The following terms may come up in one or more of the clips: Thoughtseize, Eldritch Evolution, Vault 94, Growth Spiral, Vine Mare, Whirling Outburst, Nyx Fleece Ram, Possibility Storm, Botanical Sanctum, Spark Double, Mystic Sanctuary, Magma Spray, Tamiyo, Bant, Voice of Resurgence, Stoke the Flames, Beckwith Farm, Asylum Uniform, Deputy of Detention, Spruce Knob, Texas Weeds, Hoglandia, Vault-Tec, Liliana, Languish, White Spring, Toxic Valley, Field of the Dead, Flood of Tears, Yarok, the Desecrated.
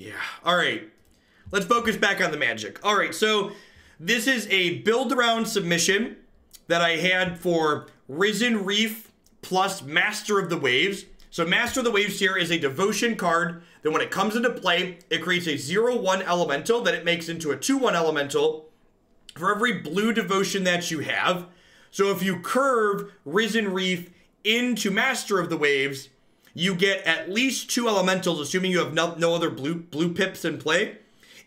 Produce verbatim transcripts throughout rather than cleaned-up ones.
Yeah. All right. Let's focus back on the magic. All right. So this is a build around submission that I had for Risen Reef plus Master of the Waves. So Master of the Waves here is a devotion card that when it comes into play, it creates a zero one elemental that it makes into a two one elemental for every blue devotion that you have. So if you curve Risen Reef into Master of the Waves, you get at least two elementals, assuming you have no, no other blue, blue pips in play.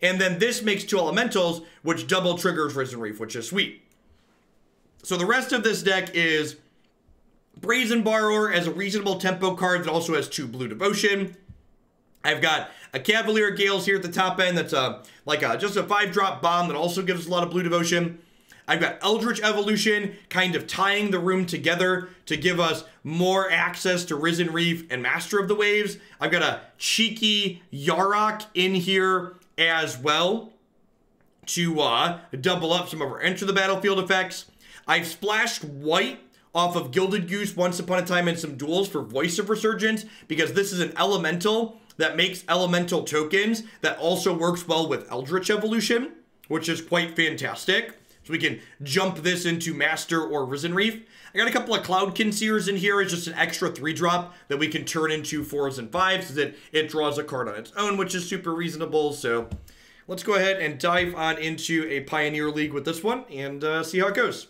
And then this makes two elementals, which double triggers Risen Reef, which is sweet. So the rest of this deck is Brazen Borrower as a reasonable tempo card that also has two blue devotion. I've got a Cavalier of Gales here at the top end that's a, like a, just a five-drop bomb that also gives us a lot of blue devotion. I've got Eldritch Evolution kind of tying the room together to give us more access to Risen Reef and Master of the Waves. I've got a cheeky Yarok in here as well to uh, double up some of our Enter the Battlefield effects. I've splashed white off of Gilded Goose once upon a time in some duels for Voice of Resurgence, because this is an elemental that makes elemental tokens that also works well with Eldritch Evolution, which is quite fantastic. So we can jump this into Master or Risen Reef. I got a couple of Cloud Concealers in here. It's just an extra three drop that we can turn into fours and fives so that it draws a card on its own, which is super reasonable. So let's go ahead and dive on into a Pioneer League with this one and uh, see how it goes.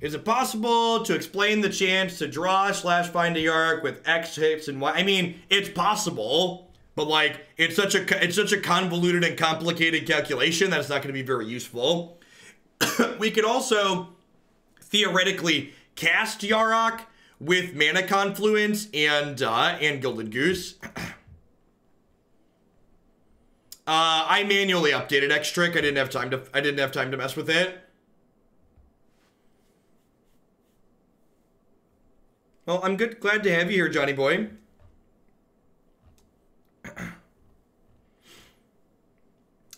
Is it possible to explain the chance to draw slash find a Yarok with X hits and Y? I mean, it's possible, but like it's such a it's such a convoluted and complicated calculation that it's not going to be very useful. We could also theoretically cast Yarok with Mana Confluence and uh, and Gilded Goose. uh, I manually updated X-Trick. I didn't have time to I didn't have time to mess with it. Well, I'm good. Glad to have you here, Johnny boy.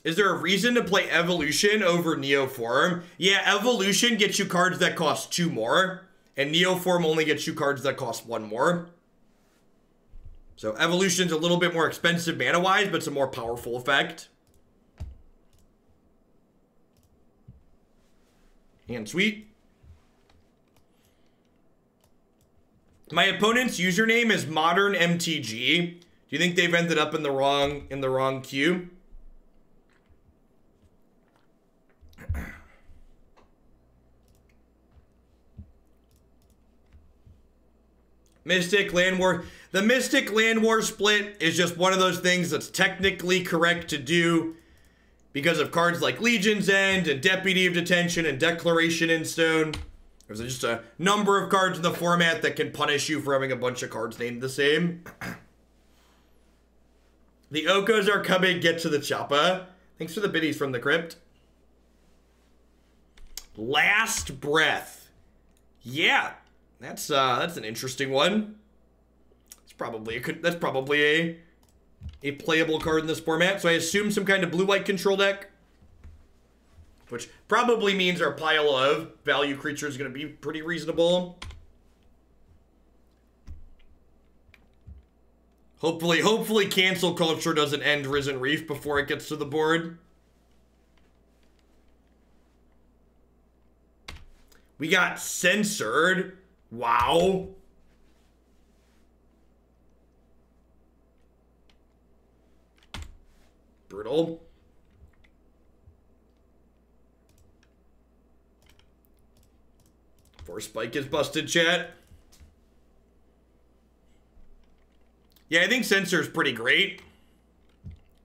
Is there a reason to play Evolution over Neoform? Yeah, Evolution gets you cards that cost two more, and Neoform only gets you cards that cost one more. So Evolution's a little bit more expensive mana-wise, but it's a more powerful effect. And sweet. My opponent's username is Modern M T G. Do you think they've ended up in the wrong in the wrong queue? Mystic Land War. The Mystic Land War split is just one of those things that's technically correct to do because of cards like Legion's End and Deputy of Detention and Declaration in Stone. There's just a number of cards in the format that can punish you for having a bunch of cards named the same. The Okos are coming, get to the choppa. Thanks for the biddies from the crypt. Last Breath. Yeah, that's uh, that's an interesting one. It's probably a, that's probably a, a playable card in this format. So I assume some kind of blue-white control deck, which probably means our pile of value creature is going to be pretty reasonable. Hopefully, hopefully cancel culture doesn't end Risen Reef before it gets to the board. We got censored. Wow. Brutal. Force Spike is busted, chat. Yeah, I think Censor is pretty great.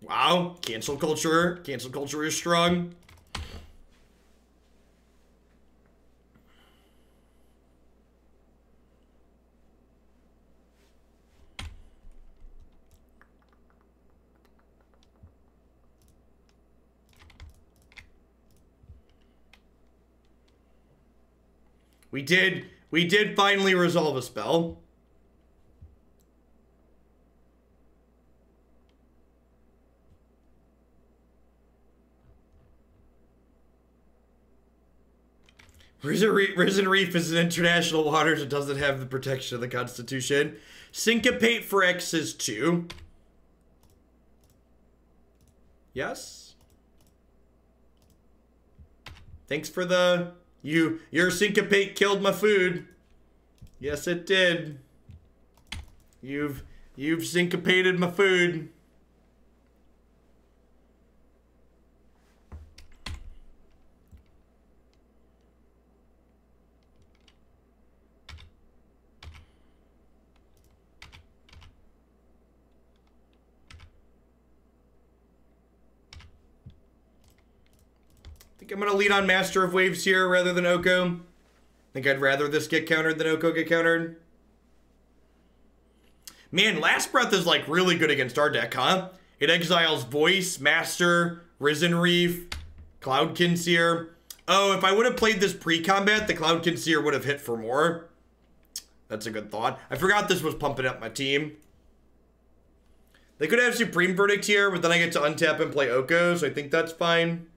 Wow. Cancel Culture. Cancel Culture is strong. We did, we did finally resolve a spell. Risen Reef, Risen Reef is in international waters and doesn't have the protection of the Constitution. Syncopate for X is two. Yes. Thanks for the... You, your syncopate killed my food. Yes, it did. You've, you've syncopated my food. I'm going to lead on Master of Waves here rather than Oko. I think I'd rather this get countered than Oko get countered. Man, Last Breath is like really good against our deck, huh? It exiles Voice, Master, Risen Reef, Cloud Kinseer. Oh, if I would have played this pre-combat, the Cloud Kinseer would have hit for more. That's a good thought. I forgot this was pumping up my team. They could have Supreme Verdict here, but then I get to untap and play Oko, so I think that's fine.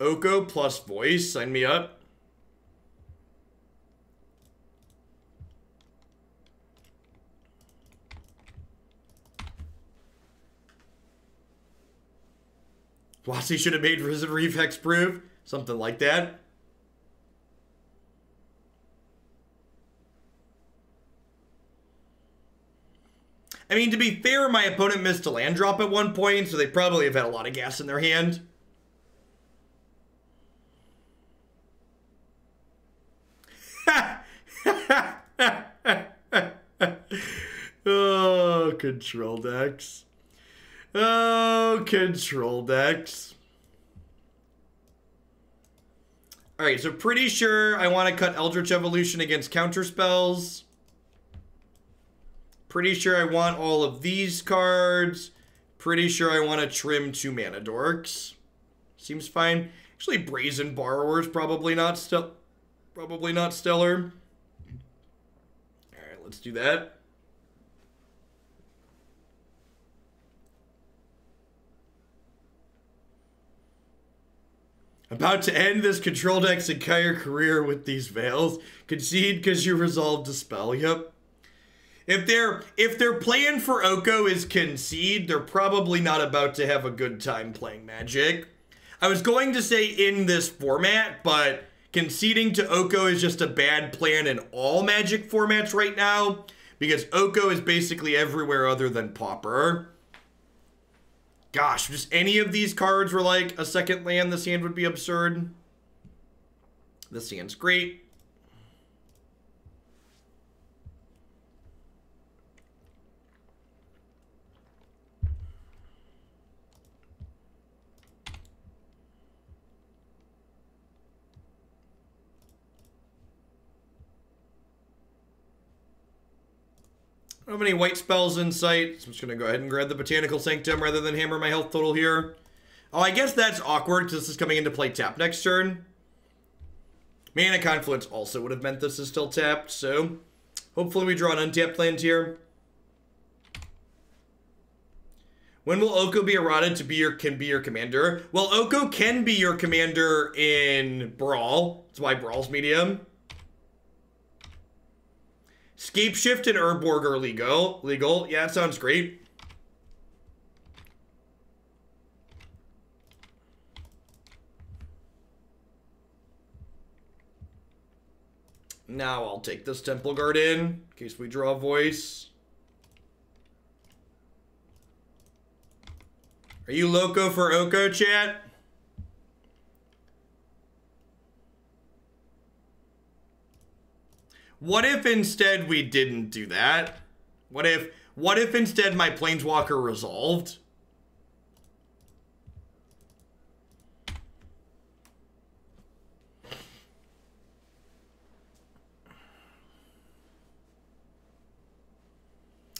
Oko plus Voice, sign me up. Wasi should have made Risen Reef hexproof, something like that. I mean, to be fair, my opponent missed a land drop at one point, so they probably have had a lot of gas in their hand. Oh, control decks. Oh, control decks. All right, so pretty sure I want to cut Eldritch Evolution against counter spells. Pretty sure I want all of these cards. Pretty sure I want to trim two mana dorks. Seems fine. Actually, Brazen Borrower is probably not still probably not stellar. All right, let's do that. About to end this control deck's entire career with these veils. Concede because you resolved to spell. Yep. If they're if their plan for Oko is concede, they're probably not about to have a good time playing Magic. I was going to say in this format, but conceding to Oko is just a bad plan in all Magic formats right now because Oko is basically everywhere other than Pauper. Gosh, just any of these cards were like a second land, this hand would be absurd. This hand's great. I don't have any white spells in sight, so I'm just going to go ahead and grab the Botanical Sanctum rather than hammer my health total here. Oh, I guess that's awkward because this is coming into play tap next turn. Mana Confluence also would have meant this is still tapped, so hopefully we draw an untapped land here. When will Oko be eroded to be your, can be your commander? Well, Oko can be your commander in Brawl. That's why Brawl's medium. Scape Shift and Urborg are legal. Legal. Yeah, that sounds great. Now I'll take this Temple Guard in, in case we draw a Voice. Are you loco for Oko, chat? What if instead we didn't do that? What if, what if instead my Planeswalker resolved?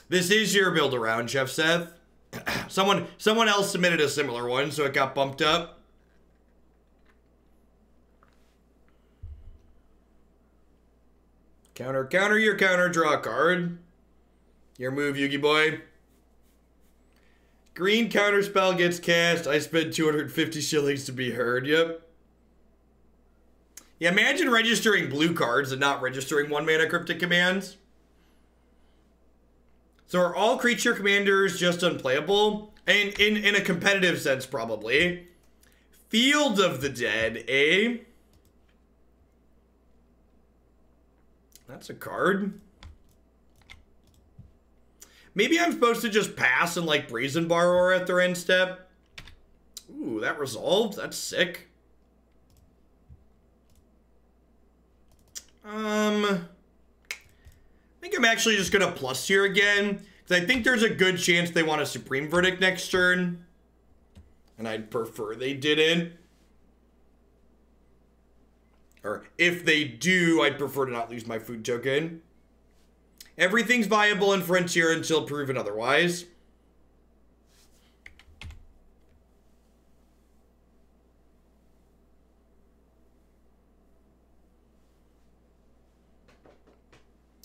This is your build around, Chef Seth. Someone, someone else submitted a similar one, so it got bumped up. Counter, counter your counter, draw a card. Your move, Yugi boy. Green counterspell gets cast. I spent two hundred fifty shillings to be heard. Yep. Yeah, imagine registering blue cards and not registering one mana cryptic commands. So are all creature commanders just unplayable? And in, in a competitive sense, probably. Field of the Dead, eh? That's a card. Maybe I'm supposed to just pass and like Brazen Borrower at their end step. Ooh, that resolved. That's sick. Um, I think I'm actually just gonna plus here again because I think there's a good chance they want a Supreme Verdict next turn, and I'd prefer they didn't. Or if they do, I'd prefer to not lose my food token. Everything's viable in Frontier until proven otherwise.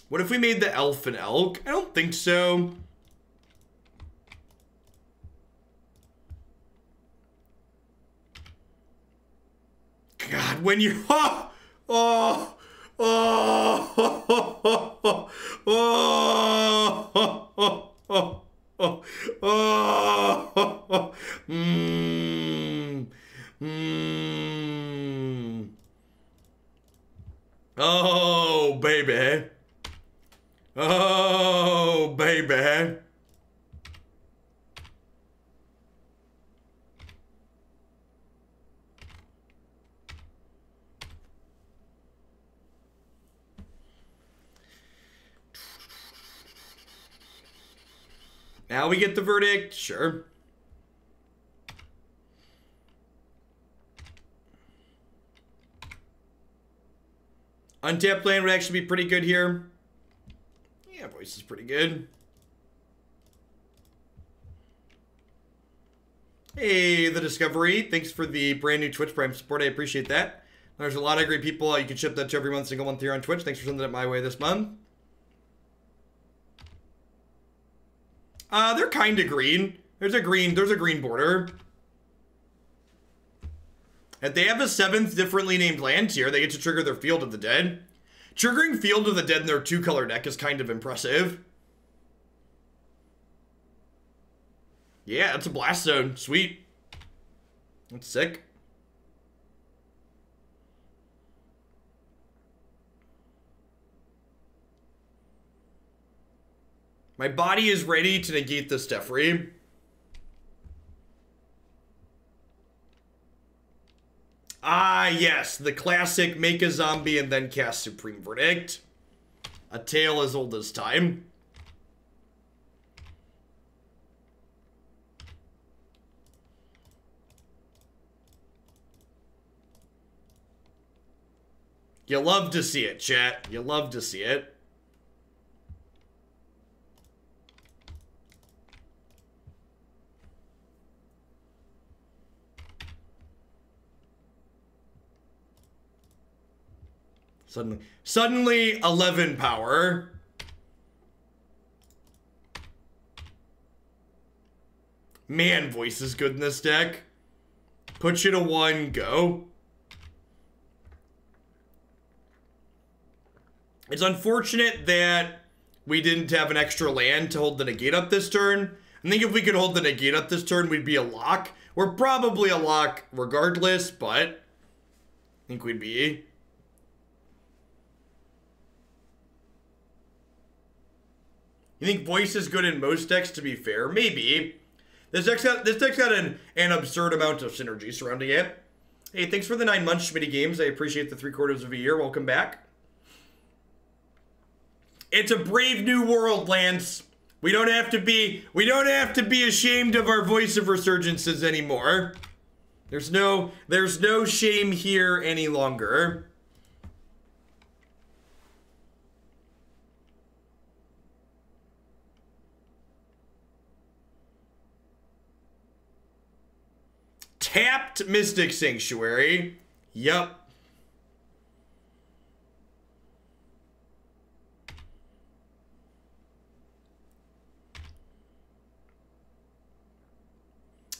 What if we made the elf an elk? I don't think so. God, when you... Oh! Oh! Oh, oh, oh, oh, oh, oh, oh, oh, oh, oh, mmm, mmm. Oh, baby. Oh, baby. Now we get the verdict, sure. Untapped land would actually be pretty good here. Yeah, voice is pretty good. Hey, The Discovery. Thanks for the brand new Twitch Prime support. I appreciate that. There's a lot of great people. You can ship that to every month, single month here on Twitch. Thanks for sending it my way this month. Uh, they're kind of green. There's a green, there's a green border. If they have a seventh differently named land tier, they get to trigger their Field of the Dead. Triggering Field of the Dead in their two color deck is kind of impressive. Yeah, that's a blast zone. Sweet. That's sick. My body is ready to negate this Defree. Ah, yes. The classic make a zombie and then cast Supreme Verdict. A tale as old as time. You love to see it, chat. You love to see it. Suddenly, suddenly eleven power. Man, voice is good in this deck. Put you to one, go. It's unfortunate that we didn't have an extra land to hold the negate up this turn. I think if we could hold the negate up this turn, we'd be a lock. We're probably a lock regardless, but I think we'd be... You think voice is good in most decks, to be fair? Maybe. This deck's got, this deck's got an, an absurd amount of synergy surrounding it. Hey, thanks for the nine months, Schmitty Games. I appreciate the three quarters of a year. Welcome back. It's a brave new world, Lance. We don't have to be, we don't have to be ashamed of our Voice of Resurgences anymore. There's no, there's no shame here any longer. Tapped Mystic Sanctuary. Yup.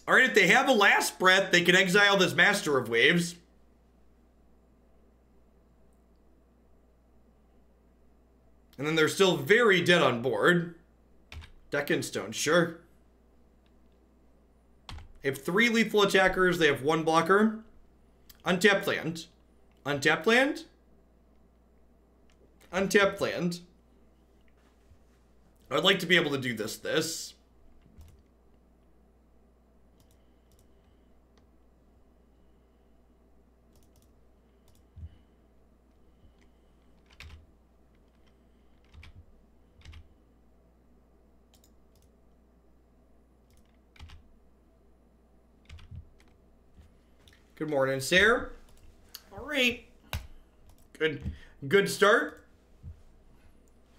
All right, if they have a Last Breath, they can exile this Master of Waves. And then they're still very dead on board. Deck and Stone, sure. They have three lethal attackers. They have one blocker. Untapped land. Untapped land. Untapped land. I'd like to be able to do this, this. Good morning, Sarah. All right. Good, good start.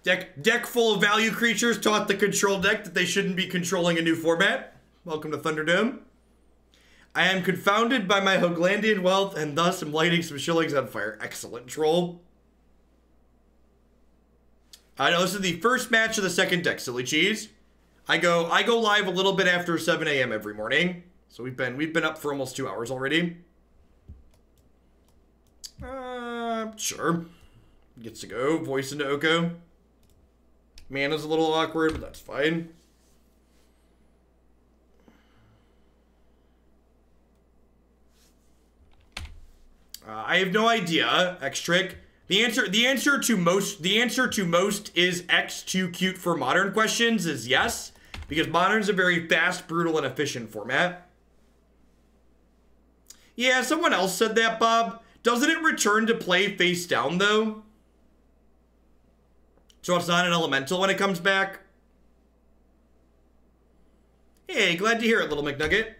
Deck, deck full of value creatures taught the control deck that they shouldn't be controlling a new format. Welcome to Thunderdome. I am confounded by my Hoglandian wealth and thus am lighting some shillings on fire. Excellent, Troll. I know this is the first match of the second deck, Silly Cheese. I go, I go live a little bit after seven A M every morning, so we've been we've been up for almost two hours already. Uh, sure. Gets to go. Voice into Oko. Mana's a little awkward, but that's fine. Uh, I have no idea. X trick. The answer the answer to most the answer to most is X too cute for modern questions is yes, because modern's a very fast, brutal, and efficient format. Yeah, someone else said that, Bob. Doesn't it return to play face down, though? So it's not an elemental when it comes back? Hey, glad to hear it, little McNugget.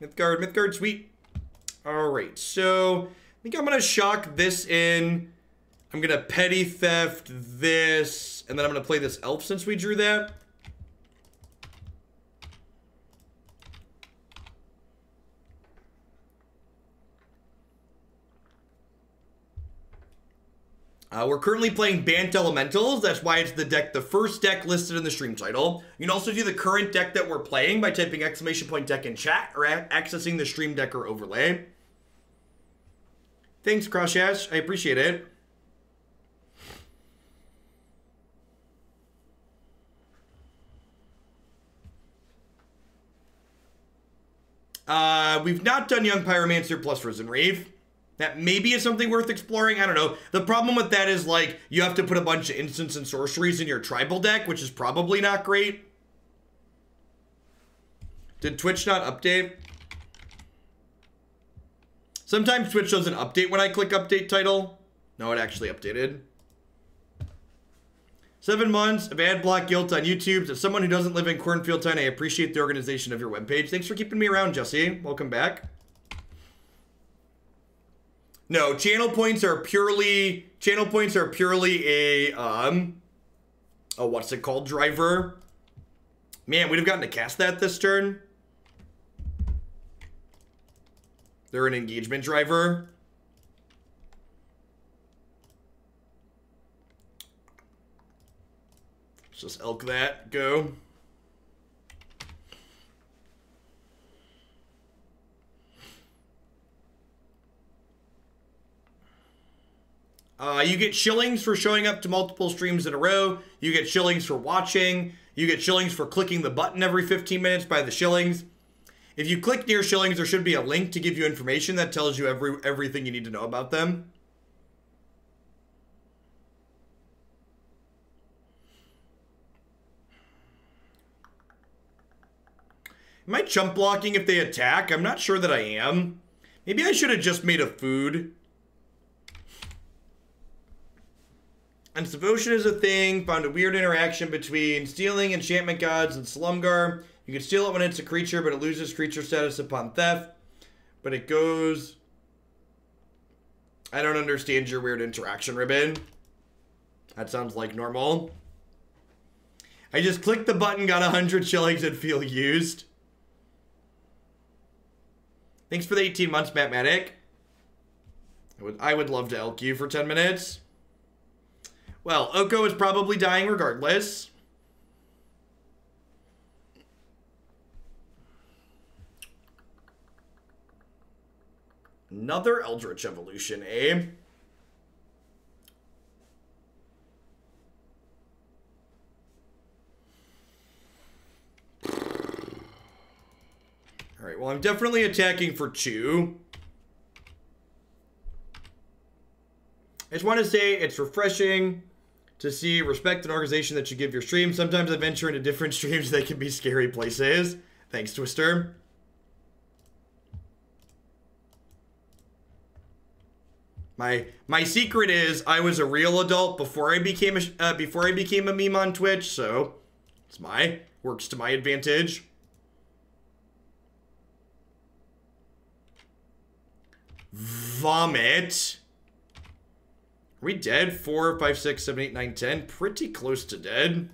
Mythgard, Mythgard, sweet. Alright, so I think I'm going to shock this in. I'm going to Petty Theft this, and then I'm going to play this Elf since we drew that. Uh, we're currently playing Bant Elementals. That's why it's the deck, the first deck listed in the stream title. You can also do the current deck that we're playing by typing exclamation point deck in chat or accessing the stream deck or overlay. Thanks, Croshash. I appreciate it. Uh, we've not done Young Pyromancer plus Risen Reef. That maybe is something worth exploring. I don't know. The problem with that is, like, you have to put a bunch of instants and sorceries in your tribal deck, which is probably not great. Did Twitch not update? Sometimes Twitch doesn't update when I click update title. No, it actually updated. Seven months of ad block guilt on YouTube. As someone who doesn't live in Cornfield Town, I appreciate the organization of your webpage. Thanks for keeping me around, Jesse. Welcome back. No, channel points are purely channel points are purely a um a what's it called driver. Man, we'd have gotten to cast that this turn. They're an engagement driver. Let's just elk that, go. Uh, you get shillings for showing up to multiple streams in a row. You get shillings for watching. You get shillings for clicking the button every fifteen minutes by the shillings. If you click near shillings, there should be a link to give you information that tells you every everything you need to know about them. Am I chump blocking if they attack? I'm not sure that I am. Maybe I should have just made a food. And Devotion is a thing. Found a weird interaction between stealing enchantment gods and Slumgar. You can steal it when it's a creature, but it loses creature status upon theft. But it goes... I don't understand your weird interaction, Ribbon. That sounds like normal. I just clicked the button, got one hundred shillings, and feel used. Thanks for the eighteen months, Mathematic. I would, I would love to elk you for ten minutes. Well, Oko is probably dying regardless. Another Eldritch Evolution, eh? Alright, well, I'm definitely attacking for two. I just want to say it's refreshing to see respect and organization that you give your stream. Sometimes I venture into different streams that can be scary places. Thanks, Twister. My my secret is I was a real adult before I became a uh, before I became a meme on Twitch, so it's my works to my advantage. Vomit. Are we dead? four, five, six, seven, eight, nine, ten. Pretty close to dead.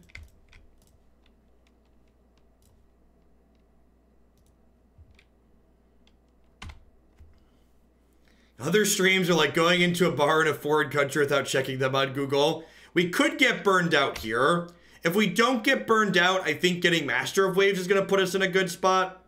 Other streams are like going into a bar in a foreign country without checking them on Google. We could get burned out here. If we don't get burned out, I think getting Master of Waves is going to put us in a good spot.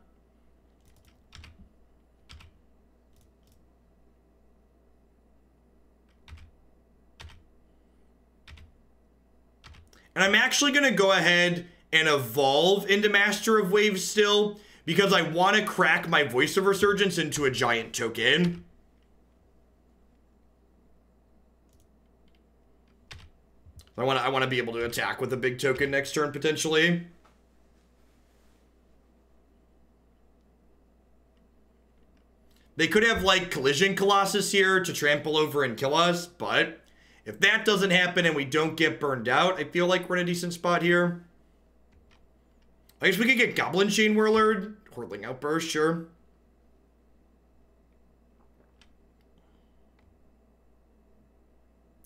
And I'm actually going to go ahead and evolve into Master of Waves still, because I want to crack my Voice of Resurgence into a giant token. I want to I want to be able to attack with a big token next turn, potentially. They could have, like, Collision Colossus here to trample over and kill us, but... if that doesn't happen and we don't get burned out, I feel like we're in a decent spot here. I guess we could get Goblin Chain Whirler, Whirling Outburst, sure.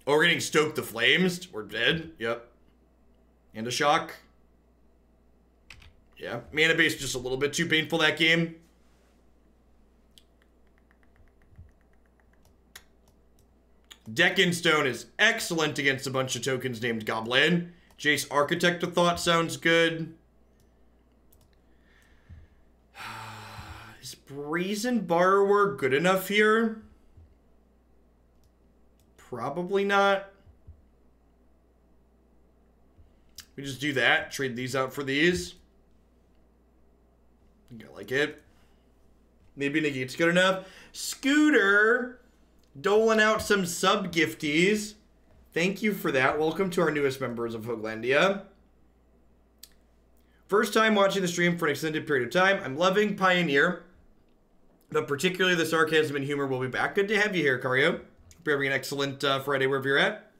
Oh, we're getting Stoke the Flames. We're dead. Yep. And a shock. Yeah. Mana base just a little bit too painful that game. Deck in Stone is excellent against a bunch of tokens named Goblin. Jace, Architect of Thought sounds good. Is Brazen Borrower good enough here? Probably not. We just do that. Trade these out for these. I think I like it. Maybe Negate's good enough. Scooter... doling out some sub gifties. Thank you for that. Welcome to our newest members of Hoglandia. First time watching the stream for an extended period of time. I'm loving Pioneer, but particularly the sarcasm and humor will be back. Good to have you here, Cario. Hope you're having an excellent uh, Friday wherever you're at.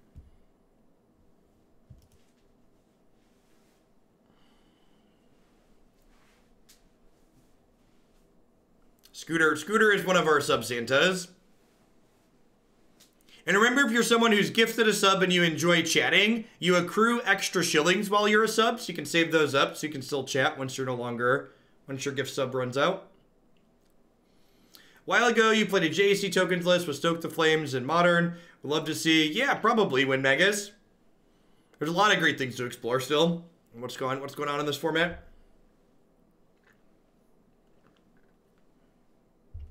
Scooter, Scooter is one of our sub Santas. And remember, if you're someone who's gifted a sub and you enjoy chatting, you accrue extra shillings while you're a sub, so you can save those up so you can still chat once you're no longer, once your gift sub runs out. A while ago, you played a J A C tokens list with Stoke the Flames and Modern. Would love to see, yeah, probably win Megas. There's a lot of great things to explore still. What's going, what's going on in this format?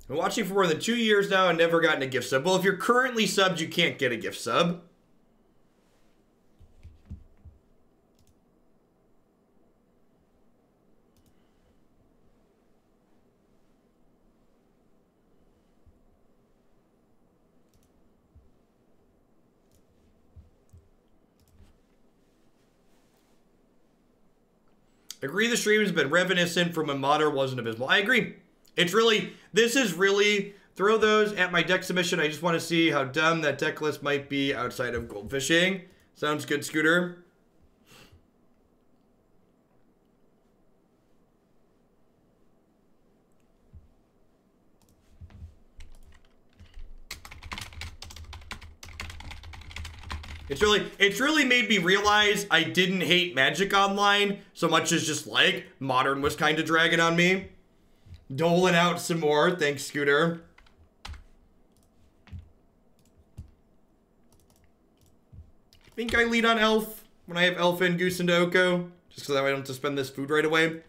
I've been watching for more than two years now and never gotten a gift sub. Well, if you're currently subbed, you can't get a gift sub. I agree the stream has been reminiscent from when Modern wasn't abysmal. I agree. It's really, this is really, throw those at my deck submission. I just want to see how dumb that deck list might be outside of goldfishing. Sounds good, Scooter. It's really, it's really made me realize I didn't hate Magic Online so much as just like Modern was kind of dragging on me. Doling out some more. Thanks, Scooter. I think I lead on Elf when I have Elf and Goose into Oko, just so that way I don't have to spend this food right away.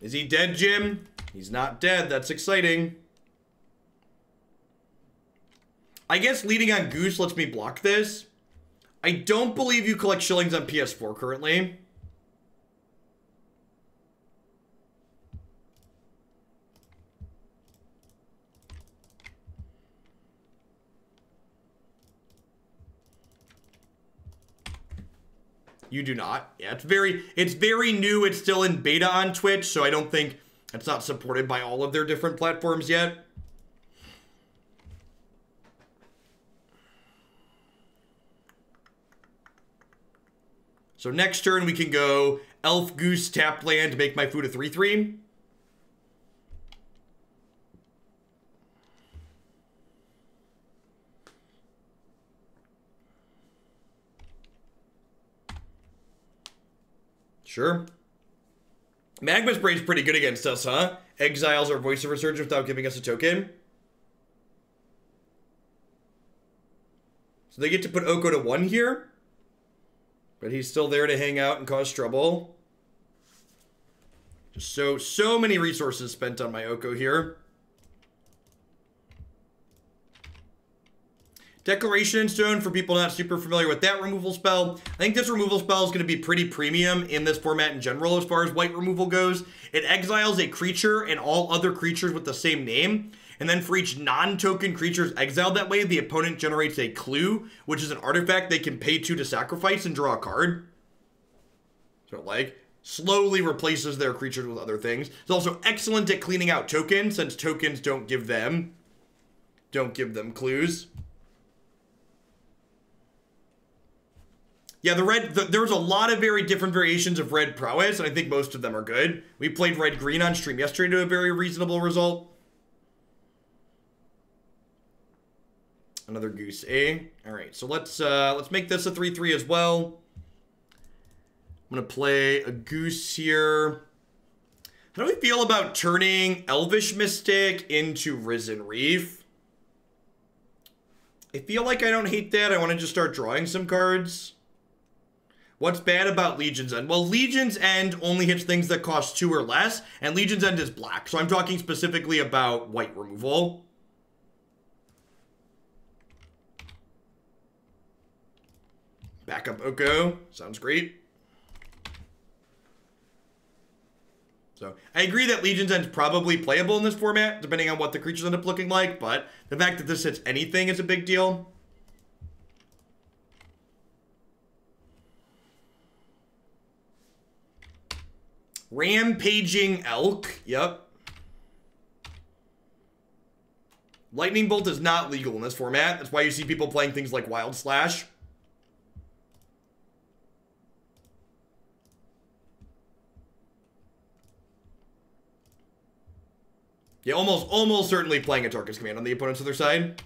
Is he dead, Jim? He's not dead. That's exciting. I guess leading on Goose lets me block this. I don't believe you collect shillings on P S four currently. You do not. Yeah, it's very, it's very new. It's still in beta on Twitch, so I don't think it's not supported by all of their different platforms yet. So next turn we can go Elf Goose tap land to make my food a three three. Sure. Magma Spray's pretty good against us, huh? Exiles our Voice of Resurgence without giving us a token. So they get to put Oko to one here. But he's still there to hang out and cause trouble. Just so, so many resources spent on my Oko here. Declaration in Stone, for people not super familiar with that removal spell. I think this removal spell is going to be pretty premium in this format in general as far as white removal goes. It exiles a creature and all other creatures with the same name. And then for each non-token creatures exiled that way, the opponent generates a clue, which is an artifact they can pay two to sacrifice and draw a card. So it, like, slowly replaces their creatures with other things. It's also excellent at cleaning out tokens, since tokens don't give them, don't give them clues. Yeah, the red, the, there's a lot of very different variations of red prowess, and I think most of them are good. We played red-green on stream yesterday to a very reasonable result. Another goose, eh? All right, so let's uh, let's make this a three three as well. I'm gonna play a goose here. How do we feel about turning Elvish Mystic into Risen Reef? I feel like I don't hate that. I want to just start drawing some cards. What's bad about Legion's End? Well, Legion's End only hits things that cost two or less, and Legion's End is black, so I'm talking specifically about white removal. Back up Oko. Sounds great. So, I agree that Legion's End is probably playable in this format, depending on what the creatures end up looking like, but the fact that this hits anything is a big deal. Rampaging Elk. Yep. Lightning Bolt is not legal in this format. That's why you see people playing things like Wild Slash. Yeah, almost, almost certainly playing a Tarkus Command on the opponent's other side.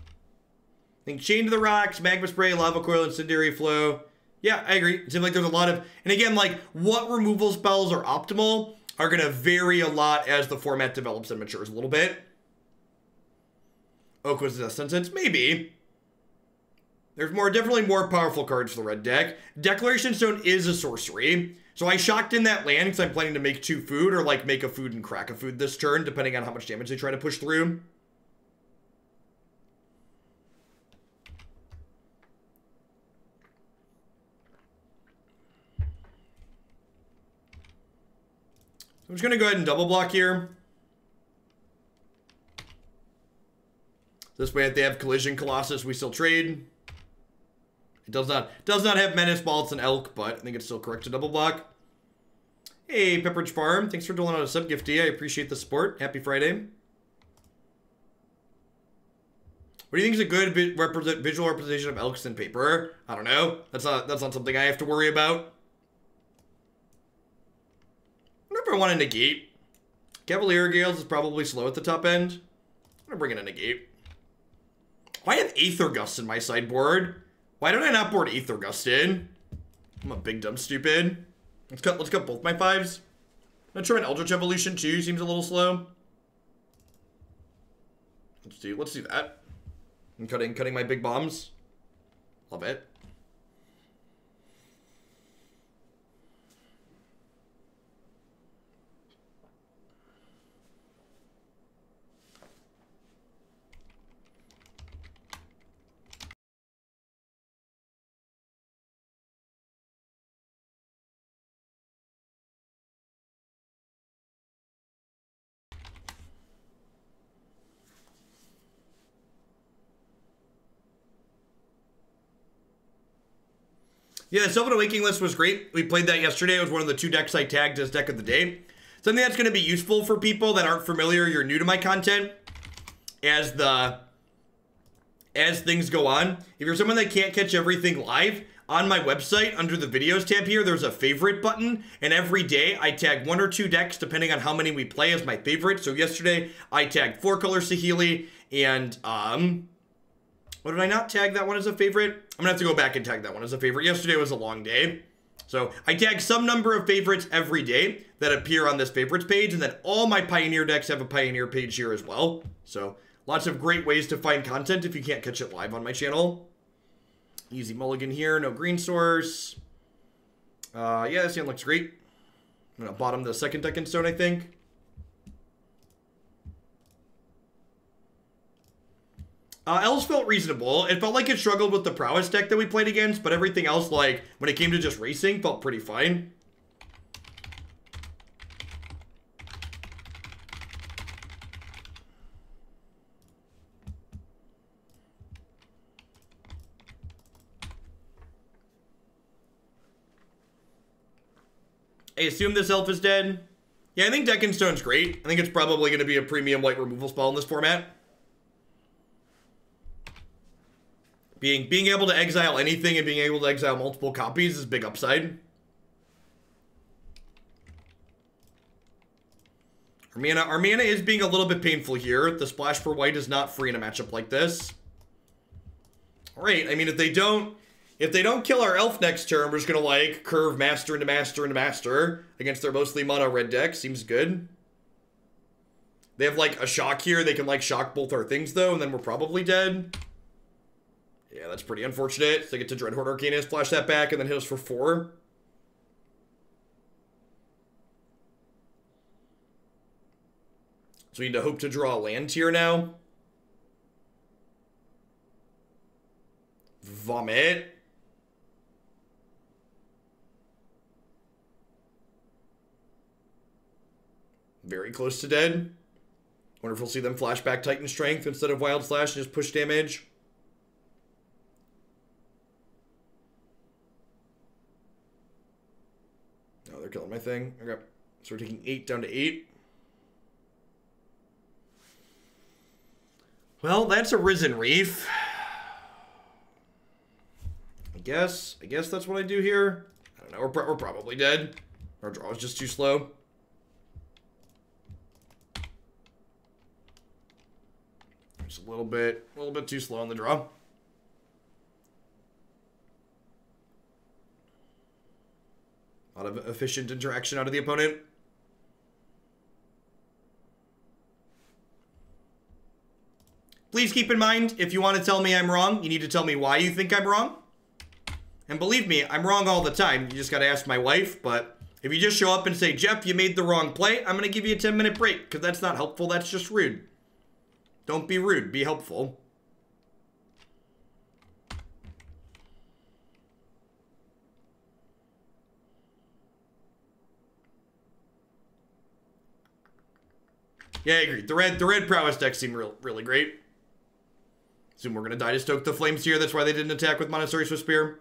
I think Chain to the Rocks, Magma Spray, Lava Coil, Incendiary Flow. Yeah, I agree. It seems like there's a lot of... And again, like, what removal spells are optimal are going to vary a lot as the format develops and matures a little bit. Oak was a death sentence? Maybe. There's more, definitely more powerful cards for the red deck. Declaration Stone is a sorcery. So I shocked in that land because I'm planning to make two food, or like make a food and crack a food this turn, depending on how much damage they try to push through. I'm just going to go ahead and double block here. This way, if they have Collision Colossus, we still trade. It does not does not have Menace, Balts, and Elk, but I think it's still correct to double block. Hey, Pepperidge Farm. Thanks for doling out a sub gifty. I appreciate the support. Happy Friday. What do you think is a good vi represent visual representation of elks in paper? I don't know. That's not, that's not something I have to worry about. I wonder if I want to negate. Cavalier of Gales is probably slow at the top end. I'm gonna bring in a negate. Why have Aether Gust in my sideboard? Why don't I not board Aether Gust in? I'm a big dumb stupid. Let's cut let's cut both my fives. I'm gonna try an Eldritch Evolution too, seems a little slow. Let's do let's do that. I'm cutting cutting my big bombs. Love it. Yeah, the Sylvan Awakening list was great. We played that yesterday. It was one of the two decks I tagged as deck of the day. Something that's going to be useful for people that aren't familiar, you're new to my content, as the as things go on. If you're someone that can't catch everything live, on my website, under the videos tab here, there's a favorite button, and every day I tag one or two decks, depending on how many we play, as my favorite. So yesterday, I tagged Four Color Saheeli, and, um, what did I not tag that one as a favorite? I'm gonna have to go back and tag that one as a favorite. Yesterday was a long day. So I tag some number of favorites every day that appear on this favorites page, and then all my Pioneer decks have a Pioneer page here as well. So lots of great ways to find content if you can't catch it live on my channel. Easy mulligan here, no green source. Uh, yeah, this hand looks great. I'm gonna bottom the second deck in stone, I think. Uh, Elves felt reasonable. It felt like it struggled with the Prowess deck that we played against, but everything else, like, when it came to just racing, felt pretty fine. I assume this elf is dead. Yeah, I think Deck in Stone's great. I think it's probably going to be a premium white removal spell in this format. Being being able to exile anything and being able to exile multiple copies is big upside. Armana, Armana is being a little bit painful here. The splash for white is not free in a matchup like this. All right, I mean, if they don't... If they don't kill our elf next turn, we're just going to, like, curve master into master into master against their mostly mono red deck. Seems good. They have, like, a shock here. They can, like, shock both our things, though, and then we're probably dead. Yeah, that's pretty unfortunate. So they get to Dreadhorde Arcanist, flash that back, and then hit us for four. So we need to hope to draw a land here now. Vomit. Very close to dead. Wonder if we'll see them flash back Titan Strength instead of Wild Slash and just push damage. Oh, they're killing my thing. Okay. So we're taking eight down to eight. Well, that's a Risen Reef. I guess. I guess that's what I do here. I don't know. We're, pro we're probably dead. Our draw is just too slow. Just a little bit, a little bit too slow on the draw. A lot of efficient interaction out of the opponent. Please keep in mind, if you want to tell me I'm wrong, you need to tell me why you think I'm wrong. And believe me, I'm wrong all the time. You just got to ask my wife. But if you just show up and say, Jeff, you made the wrong play, I'm going to give you a ten minute break, because that's not helpful. That's just rude. Don't be rude. Be helpful. Yeah, I agree. The red, the red prowess decks seem real, really great. Assume we're gonna die to Stoke the Flames here. That's why they didn't attack with Monastery Swift Spear.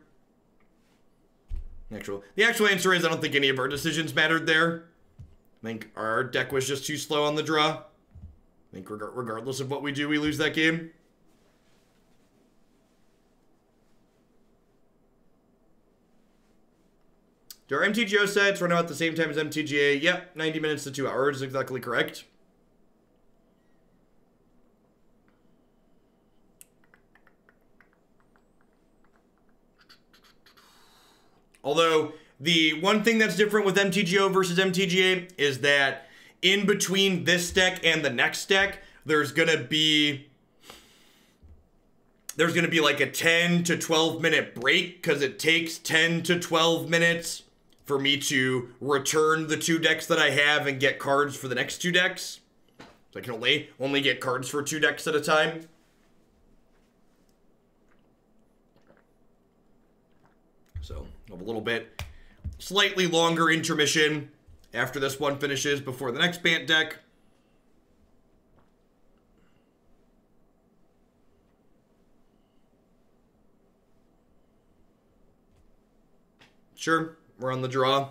Actual, the actual answer is I don't think any of our decisions mattered there. I think our deck was just too slow on the draw. I think regardless of what we do, we lose that game. Do our M T G O sets run out at the same time as M T G A? Yep, ninety minutes to two hours is exactly correct. Although, the one thing that's different with M T G O versus M T G A is that in between this deck and the next deck, there's going to be, there's going to be like a ten to twelve minute break, because it takes ten to twelve minutes for me to return the two decks that I have and get cards for the next two decks. So I can only, only get cards for two decks at a time. So I have a little bit, slightly longer intermission after this one finishes before the next Bant deck. Sure, we're on the draw.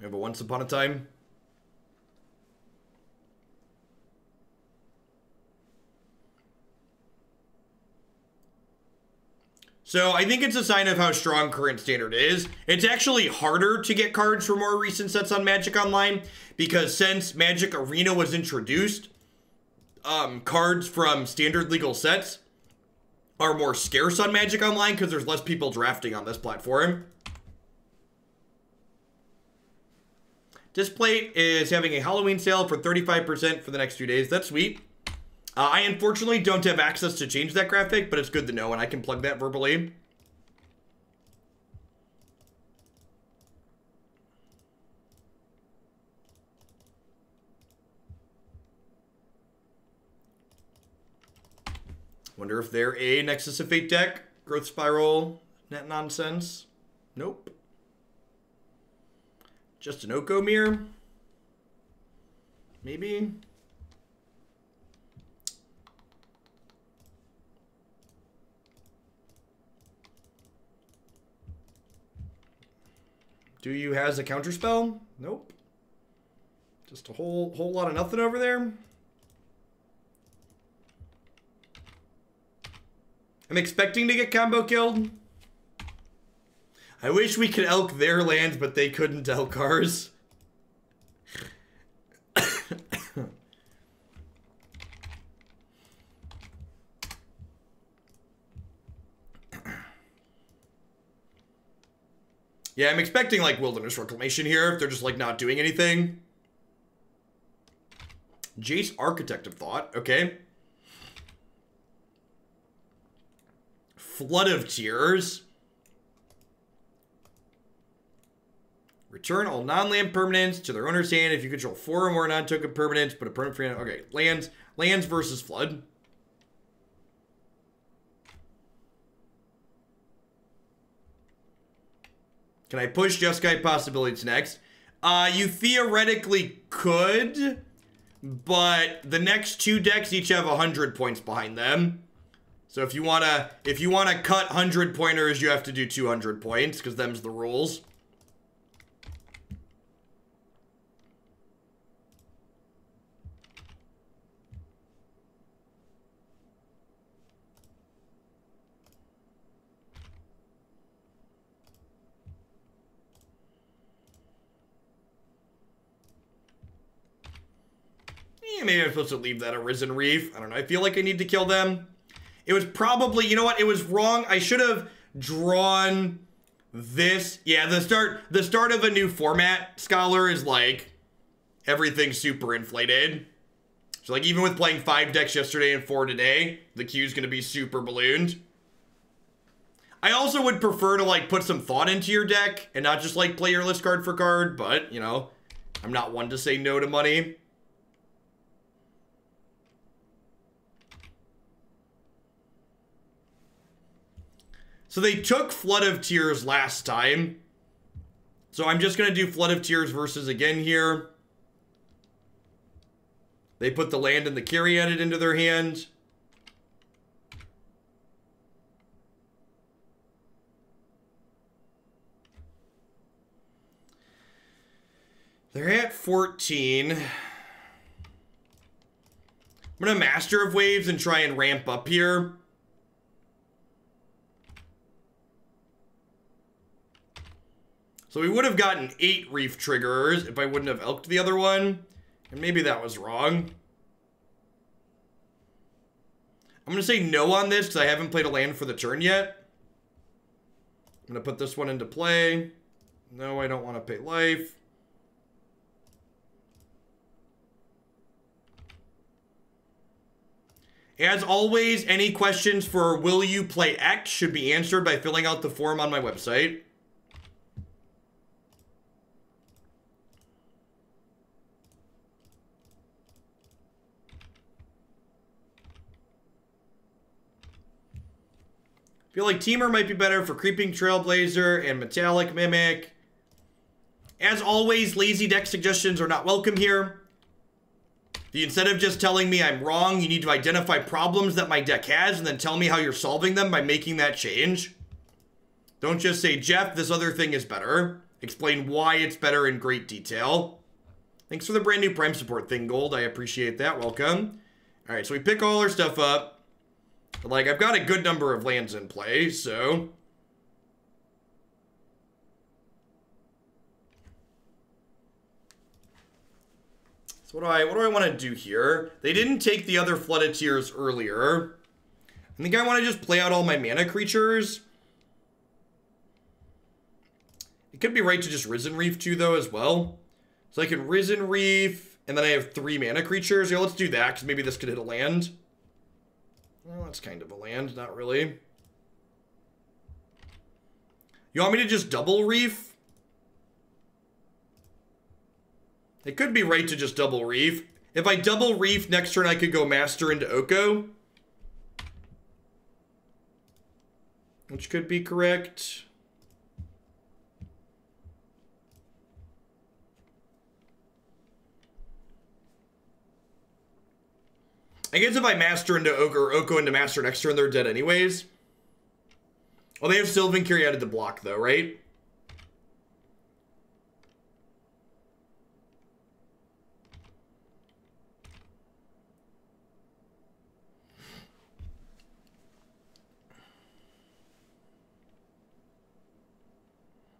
We have a Once Upon a Time. So I think it's a sign of how strong current standard is. It's actually harder to get cards for more recent sets on Magic Online because since Magic Arena was introduced, um, cards from standard legal sets are more scarce on Magic Online because there's less people drafting on this platform. This plate is having a Halloween sale for thirty-five percent for the next two days. That's sweet. Uh, I unfortunately don't have access to change that graphic, but it's good to know, and I can plug that verbally. Wonder if they're a Nexus of Fate deck, Growth Spiral, Net Nonsense. Nope. Just an Oko Mirror. Maybe. Do you has a counterspell? Nope. Just a whole whole lot of nothing over there. I'm expecting to get combo killed. I wish we could elk their lands, but they couldn't elk ours. Yeah, I'm expecting, like, Wilderness Reclamation here, if they're just, like, not doing anything. Jace, Architect of Thought. Okay. Flood of Tears. Return all non-land permanents to their owner's hand if you control four or more non-token permanents, but a permanent free... Okay, lands. Lands versus Flood. Can I push Jeskai Possibilities next? Uh, you theoretically could, but the next two decks each have one hundred points behind them. So if you want to if you want to cut one hundred pointers, you have to do two hundred points because them's the rules. Maybe I'm supposed to leave that a Risen Reef. I don't know. I feel like I need to kill them. It was probably, you know what? It was wrong. I should have drawn this. Yeah, the start the start of a new format, Scholar, is like everything super inflated. So like even with playing five decks yesterday and four today, the queue is going to be super ballooned. I also would prefer to like put some thought into your deck and not just like play your list card for card, but you know, I'm not one to say no to money. So they took Flood of Tears last time. So I'm just going to do Flood of Tears versus again here. They put the land and the carry edit into their hand. They're at fourteen. I'm going to Master of Waves and try and ramp up here. So we would have gotten eight Reef triggers if I wouldn't have elked the other one. And maybe that was wrong. I'm going to say no on this because I haven't played a land for the turn yet. I'm going to put this one into play. No, I don't want to pay life. As always, any questions for Will You Play X should be answered by filling out the form on my website. Feel like Teamer might be better for Creeping Trailblazer and Metallic Mimic. As always, lazy deck suggestions are not welcome here. The, instead of just telling me I'm wrong, you need to identify problems that my deck has and then tell me how you're solving them by making that change. Don't just say, Jeff, this other thing is better. Explain why it's better in great detail. Thanks for the brand new Prime support thing, Gold. I appreciate that. Welcome. All right, so we pick all our stuff up. But, like, I've got a good number of lands in play, so... So what do I, what do I want to do here? They didn't take the other Flood of Tears earlier. I think I want to just play out all my mana creatures. It could be right to just Risen Reef too, though, as well. So I can Risen Reef, and then I have three mana creatures. Yeah, let's do that, because maybe this could hit a land. Well, that's kind of a land, not really. You want me to just double Reef? It could be right to just double Reef. If I double Reef, next turn I could go Master into Oko. Which could be correct. I guess if I Master into Oko or Oko into Master next turn, they're dead anyways. Well, they have Sylvan Carry out of the block though, right?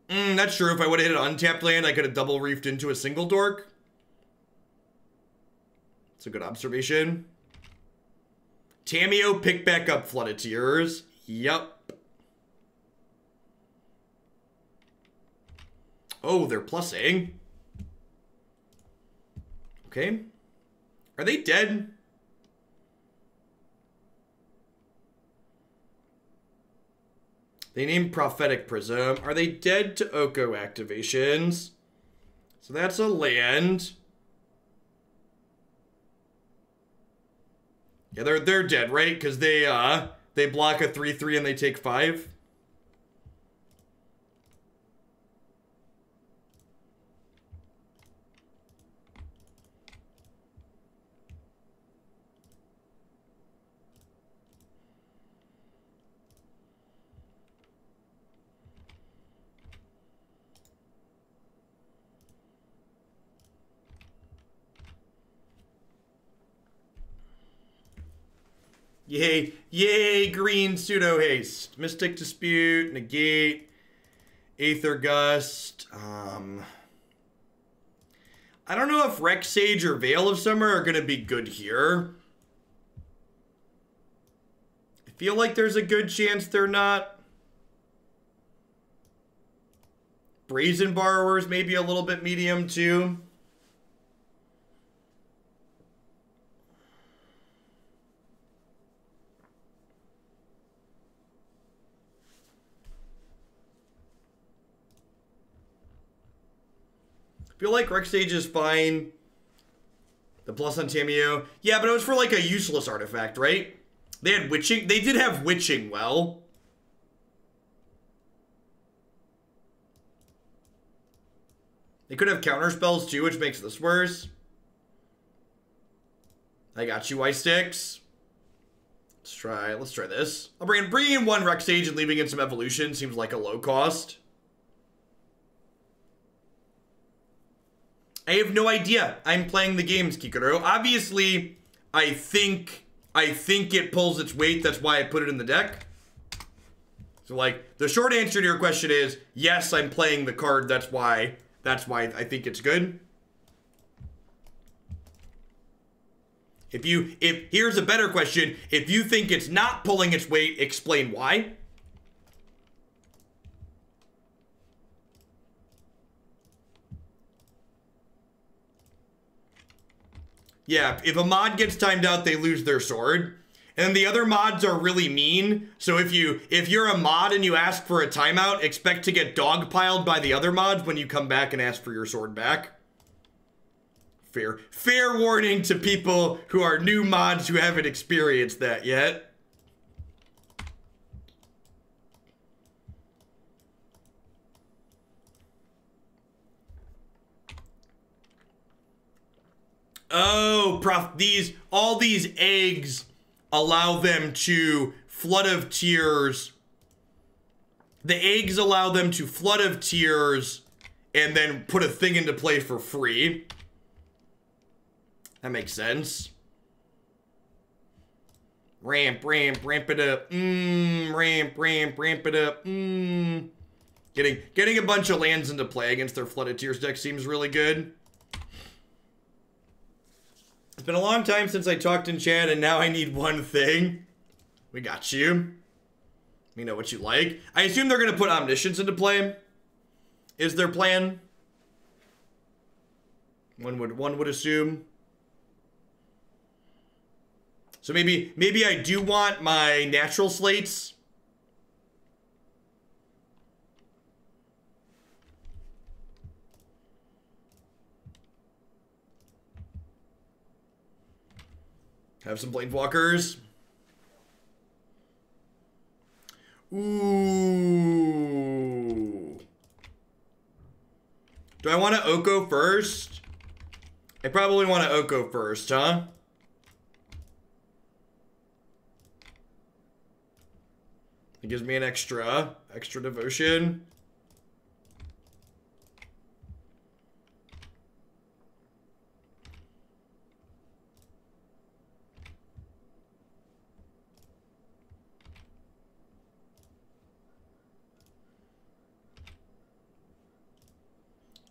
Mm, that's true. If I would have hit an untapped land, I could have double reefed into a single dork. That's a good observation. Tamiyo, pick back up Flood of Tears. Yup. Oh, they're plussing. Okay. Are they dead? They named Prophetic Prism. Are they dead to Oko activations? So that's a land. Yeah, they're they're dead, right? Because they uh they block a three three and they take five. Yay, yay, green pseudo-haste. Mystic Dispute, Negate, Aether Gust. Um, I don't know if Rec Sage or Veil of Summer are going to be good here. I feel like there's a good chance they're not. Brazen Borrowers maybe a little bit medium too. I feel like Rec Sage is fine. The plus on Tamiyo. Yeah, but it was for like a useless artifact, right? They had witching. They did have witching well. They could have counter spells too, which makes this worse. I got you, Y six. Let's try, let's try this. I'll bring in, bring in one Rec Sage and leaving in some evolution seems like a low cost. I have no idea. I'm playing the games, Kikoro. Obviously, I think I think it pulls its weight. That's why I put it in the deck. So, like, the short answer to your question is, yes, I'm playing the card. That's why, that's why I think it's good. If you, if, here's a better question. If you think it's not pulling its weight, explain why. Yeah, if a mod gets timed out, they lose their sword. And the other mods are really mean. So if you if you're a mod and you ask for a timeout, expect to get dogpiled by the other mods when you come back and ask for your sword back. Fair fair warning to people who are new mods who haven't experienced that yet. Oh, prof, these, all these eggs allow them to Flood of Tears The eggs allow them to Flood of Tears and then put a thing into play for free. That makes sense. Ramp, ramp, ramp it up. Mmm, ramp, ramp, ramp it up. Mmm. Getting, getting a bunch of lands into play against their Flood of Tears deck seems really good. It's been a long time since I talked in chat, and now I need one thing. We got you. We know what you like. I assume they're going to put Omniscience into play. Is their plan? One would, one would assume. So maybe, maybe I do want my natural slates. Have some Planeswalkers. Ooh. Do I want to Oko first? I probably want to Oko first, huh? It gives me an extra, extra devotion.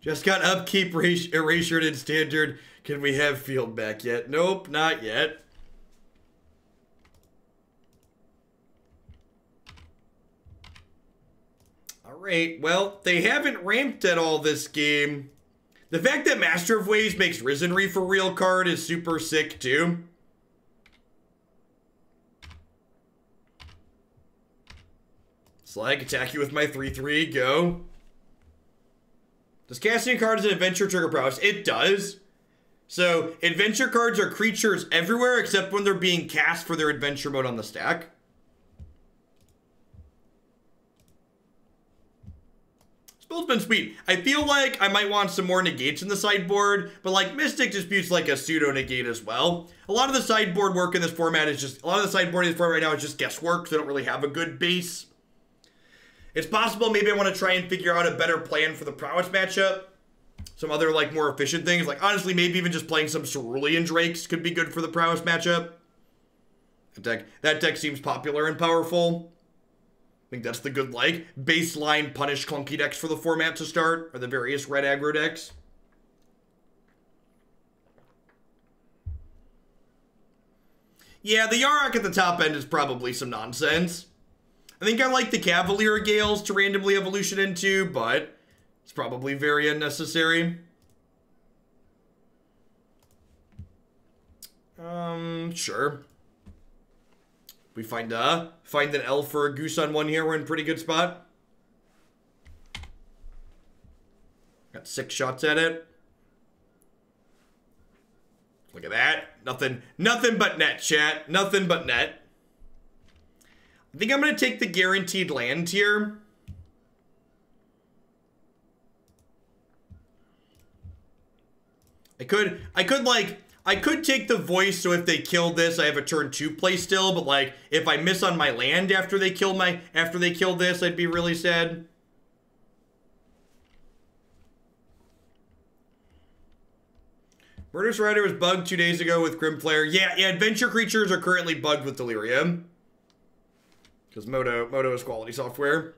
Just got upkeep erasured in standard. Can we have field back yet? Nope, not yet. Alright, well, they haven't ramped at all this game. The fact that Master of Waves makes Risen Reef a real card is super sick too. Slag, attack you with my three three, go. Does casting cards an adventure trigger prowess? It does. So, adventure cards are creatures everywhere except when they're being cast for their adventure mode on the stack. Spell's been sweet. I feel like I might want some more negates in the sideboard, but like Mystic Dispute's like a pseudo negate as well. A lot of the sideboard work in this format is just, a lot of the sideboard in this format right now is just guesswork, so they don't really have a good base. It's possible maybe I want to try and figure out a better plan for the prowess matchup. Some other, like, more efficient things. Like, honestly, maybe even just playing some Cerulean Drakes could be good for the prowess matchup. That deck, that deck seems popular and powerful. I think that's the good, like, baseline punish clunky decks for the format to start, or the various red aggro decks. Yeah, the Yarok at the top end is probably some nonsense. I think I like the Cavalier of Gales to randomly evolution into, but it's probably very unnecessary. Um, sure. We find a find an elf or a goose on one here. We're in a pretty good spot. Got six shots at it. Look at that. Nothing. Nothing but net, chat. Nothing but net. I think I'm going to take the guaranteed land here. I could, I could like, I could take the voice, so if they kill this, I have a turn two play still, but like, if I miss on my land after they kill my, after they kill this, I'd be really sad. Murderous Rider was bugged two days ago with Grimflare. Yeah, yeah, adventure creatures are currently bugged with Delirium. Because Moto, Moto is quality software.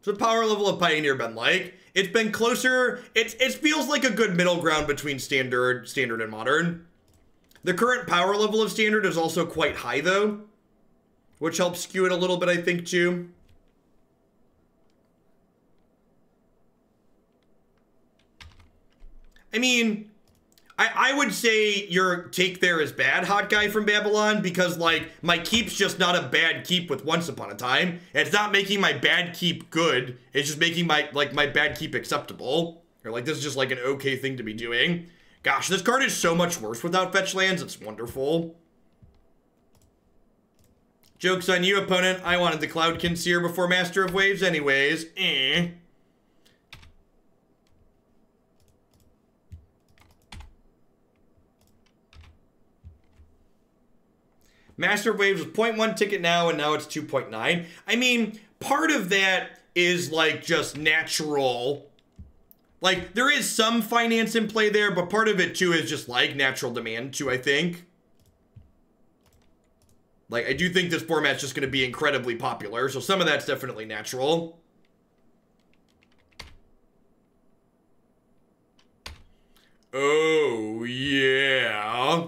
So power level of Pioneer been like? It's been closer. It's it feels like a good middle ground between standard, standard, and modern. The current power level of standard is also quite high though, which helps skew it a little bit, I think, too. I mean, I, I would say your take there is bad, Hot Guy from Babylon, because, like, my keep's just not a bad keep with Once Upon a Time. It's not making my bad keep good. It's just making my, like, my bad keep acceptable. Or, like, this is just, like, an okay thing to be doing. Gosh, this card is so much worse without fetch lands. It's wonderful. Joke's on you, opponent. I wanted the Cloud Conceer before Master of Waves anyways. Eh. Master of Waves was zero point one ticket now, and now it's two point nine. I mean, part of that is, like, just natural. Like, there is some finance in play there, but part of it, too, is just, like, natural demand, too, I think. Like, I do think this format's just going to be incredibly popular, so some of that's definitely natural. Oh, yeah.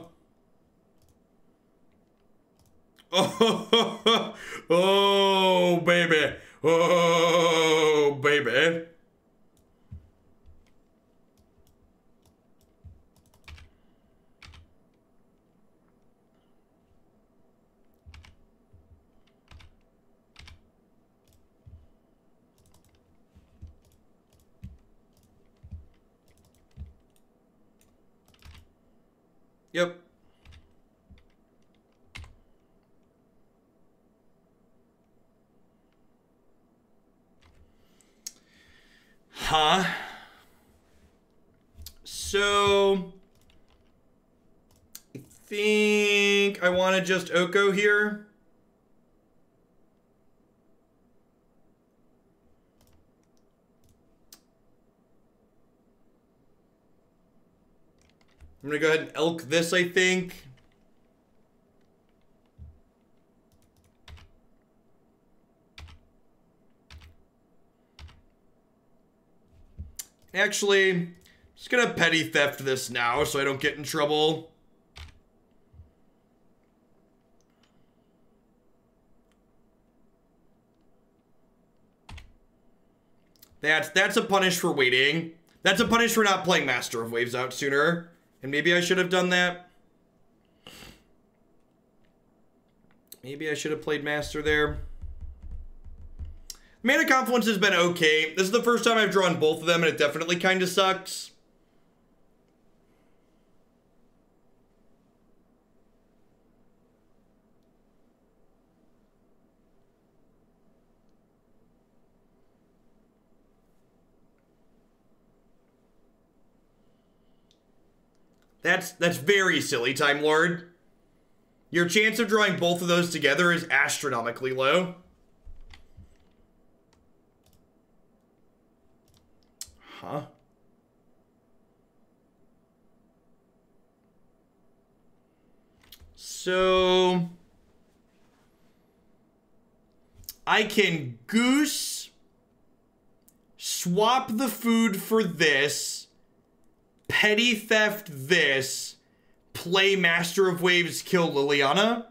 Oh, oh, baby. Oh, baby. Yep. Huh? So, I think I want to just Oko here. I'm going to go ahead and elk this, I think. Actually, I'm just going to petty theft this now so I don't get in trouble. That's, that's a punish for waiting. That's a punish for not playing Master of Waves out sooner. And maybe I should have done that. Maybe I should have played Master there. Mana Confluence has been okay. This is the first time I've drawn both of them, and it definitely kind of sucks. That's, that's very silly, Time Lord. Your chance of drawing both of those together is astronomically low. Huh? So, I can goose, swap the food for this, petty theft this, play Master of Waves, kill Liliana.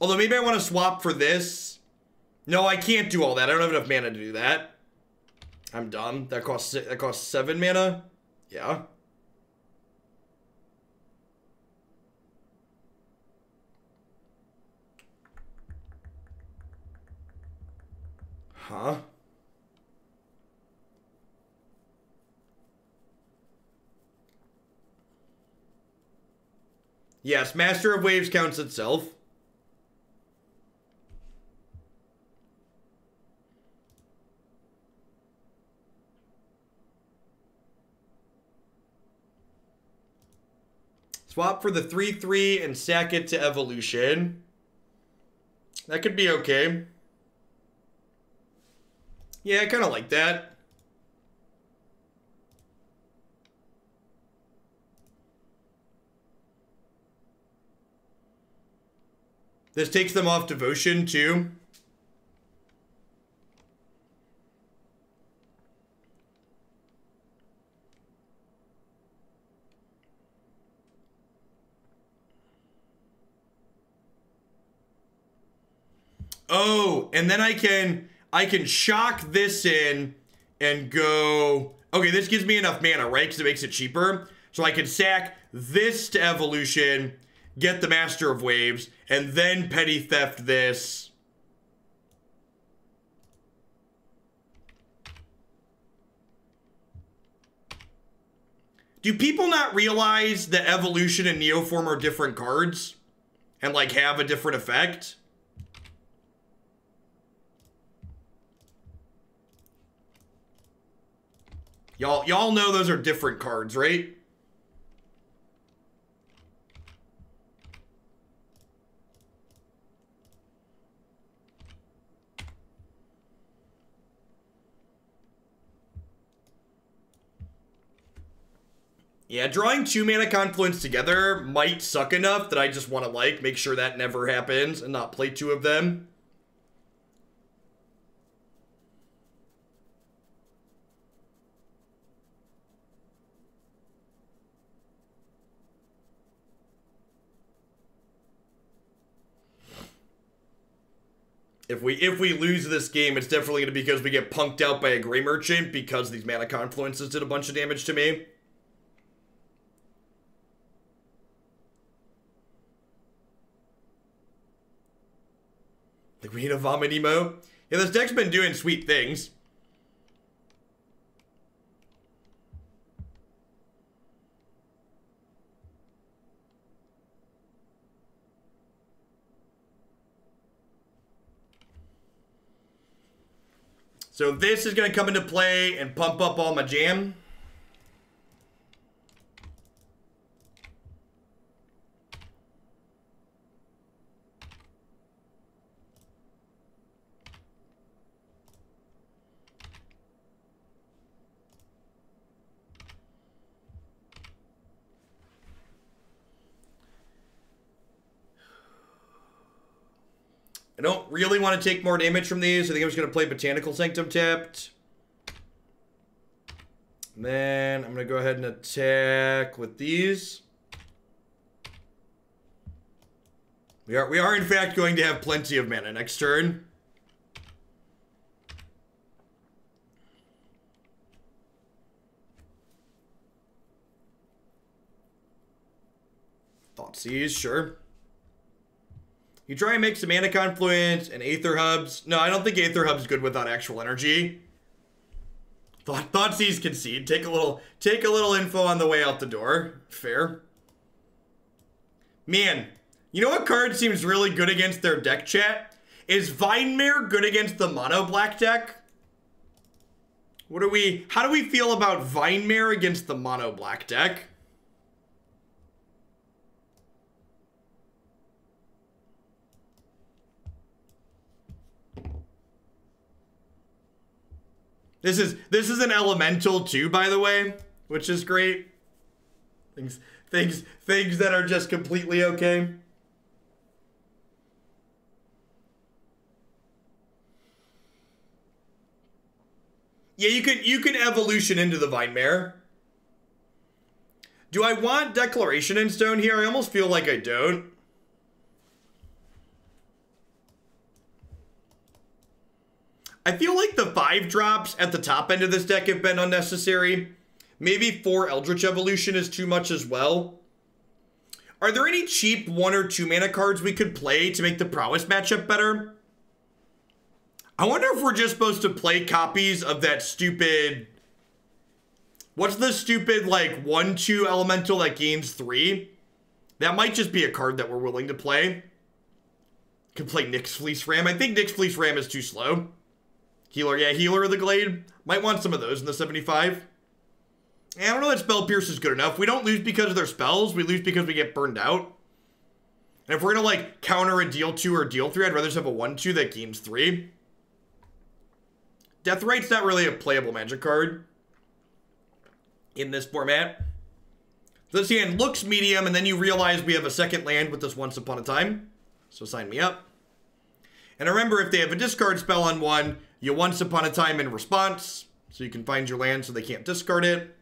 Although maybe I want to swap for this. No, I can't do all that. I don't have enough mana to do that. I'm dumb. That costs, that costs seven mana. Yeah. Huh? Yes, Master of Waves counts itself. Swap for the three three and sack it to Evolution. That could be okay. Yeah, I kind of like that. This takes them off Devotion, too. Oh, and then I can... I can shock this in and go... Okay, this gives me enough mana, right? Because it makes it cheaper. So I can sack this to Evolution, get the Master of Waves, and then petty theft this. Do people not realize that Evolution and Neoform are different cards? And, like, have a different effect? Y'all y'all know those are different cards, right? Yeah, drawing two Mana Confluence together might suck enough that I just want to, like, make sure that never happens and not play two of them. If we if we lose this game, it's definitely going to be because we get punked out by a Grey Merchant because these Mana Confluences did a bunch of damage to me. Like, we need a Vomit Emo. Yeah, this deck's been doing sweet things. So this is going to come into play and pump up all my jam. I don't really want to take more damage from these. I think I'm just going to play Botanical Sanctum tapped. And then I'm going to go ahead and attack with these. We are, we are in fact going to have plenty of mana next turn. Thoughtseize, sure. You try and make some Mana Confluence and Aether Hubs. No, I don't think Aether Hub's good without actual energy. Thought Thoughtseize concede. Take a little take a little info on the way out the door. Fair. Man, you know what card seems really good against their deck, chat? Is Vine Mare good against the mono black deck? What are we how do we feel about Vine Mare against the mono black deck? This is this is an elemental too, by the way, which is great. Things things things that are just completely okay. Yeah, you can you can evolution into the Vine Mare. Do I want Declaration in Stone here? I almost feel like I don't. I feel like the five drops at the top end of this deck have been unnecessary. Maybe four Eldritch Evolution is too much as well. Are there any cheap one or two mana cards we could play to make the Prowess matchup better? I wonder if we're just supposed to play copies of that stupid... What's the stupid, like, one, two elemental that gains three? That might just be a card that we're willing to play. Could play Nyx Fleece Ram. I think Nyx Fleece Ram is too slow. Healer, yeah, Healer of the Glade. Might want some of those in the seventy-five. I don't know that Spell Pierce is good enough. We don't lose because of their spells. We lose because we get burned out. And if we're going to, like, counter a deal two or deal three, I'd rather just have a one two that gains three. Death Rite's not really a playable Magic card in this format. This hand looks medium, and then you realize we have a second land with this Once Upon a Time. So sign me up. And remember, if they have a discard spell on one, you Once Upon a Time in response, so you can find your land so they can't discard it.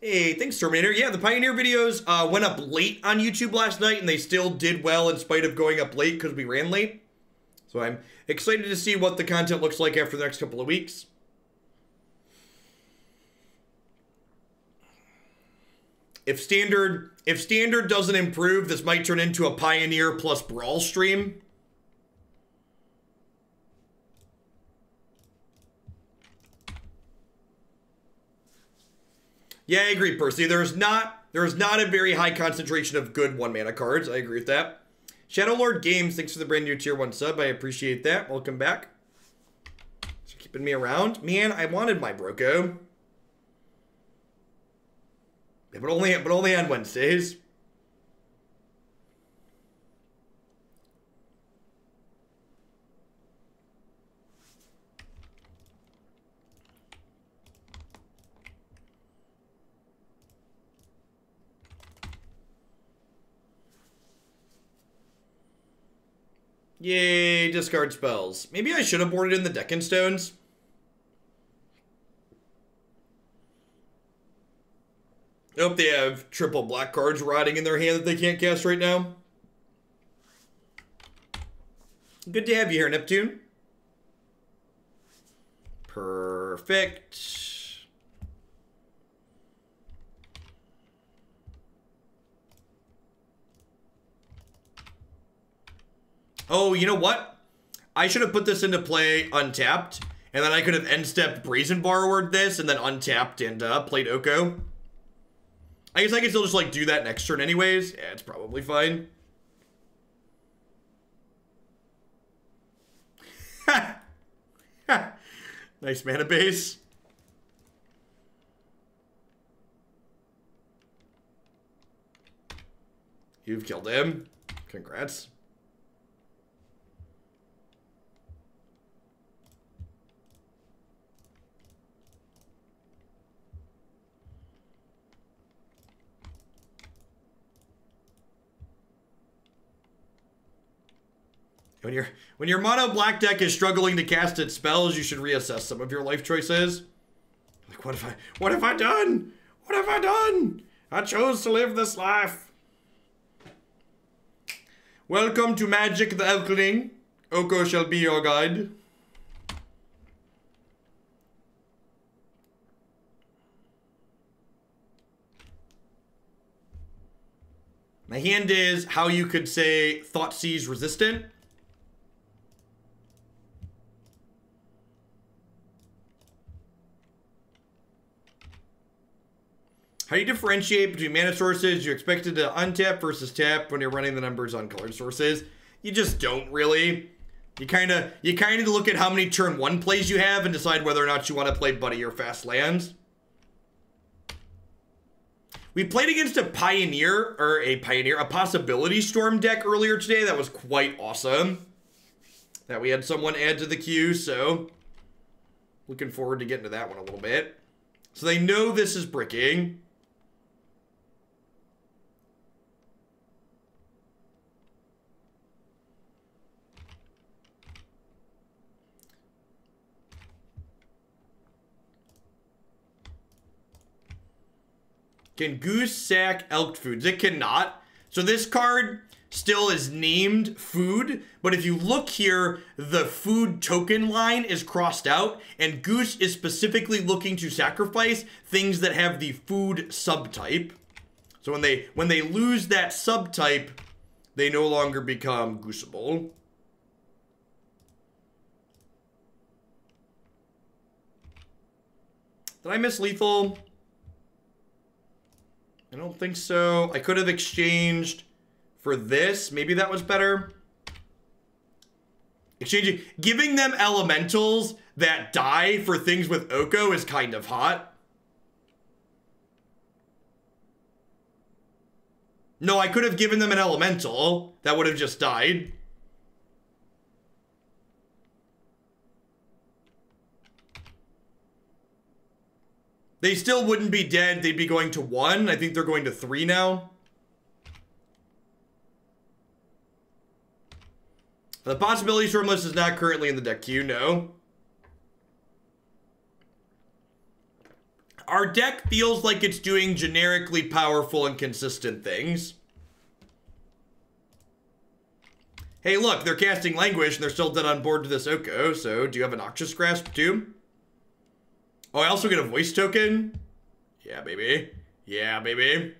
Hey, thanks, Terminator. Yeah, the Pioneer videos uh, went up late on YouTube last night, and they still did well in spite of going up late because we ran late. So I'm excited to see what the content looks like after the next couple of weeks. If standard, if standard doesn't improve, this might turn into a Pioneer plus Brawl stream. Yeah, I agree, Percy. There's not, there's not a very high concentration of good one mana cards. I agree with that. Shadowlord Games, thanks for the brand new tier one sub. I appreciate that. Welcome back. Thanks for keeping me around. Man, I wanted my Broco. But only, but only on Wednesdays. Yay, discard spells. Maybe I should have boarded in the Deccan Stones. I hope they have triple black cards rotting in their hand that they can't cast right now. Good to have you here, Neptune. Perfect. Oh, you know what? I should have put this into play untapped, and then I could have end-stepped Brazen Borrowered this, and then untapped and uh, played Oko. I guess I can still just, like, do that next turn anyways. Yeah, it's probably fine. Ha! Ha! Nice mana base. You've killed him. Congrats. When your when your mono black deck is struggling to cast its spells, you should reassess some of your life choices. Like, what have I what have I done? What have I done? I chose to live this life. Welcome to Magic the Elfling. Oko shall be your guide. My hand is how you could say Thought Seize resistant. How do you differentiate between mana sources you expected to untap versus tap when you're running the numbers on colored sources? You just don't really. You kind of you kind of look at how many turn one plays you have and decide whether or not you want to play Buddy or Fast Lands. We played against a Pioneer, or a Pioneer, a Possibility Storm deck earlier today. That was quite awesome. That we had someone add to the queue, so looking forward to getting to that one a little bit. So they know this is bricking. Can Goose sack Elk Foods? It cannot. So this card still is named Food, but if you look here, the Food token line is crossed out, and Goose is specifically looking to sacrifice things that have the Food subtype. So when they when they lose that subtype, they no longer become Gooseable. Did I miss lethal? I don't think so. I could have exchanged for this. Maybe that was better. Exchanging, giving them elementals that die for things with Oko is kind of hot. No, I could have given them an elemental that would have just died. They still wouldn't be dead. They'd be going to one. I think they're going to three now. The Possibility Storm list is not currently in the deck queue, no. Our deck feels like it's doing generically powerful and consistent things. Hey, look, they're casting Languish and they're still dead on board to this Oko, so do you have a Noxious Grasp too? Oh, I also get a voice token? Yeah, baby. Yeah, baby.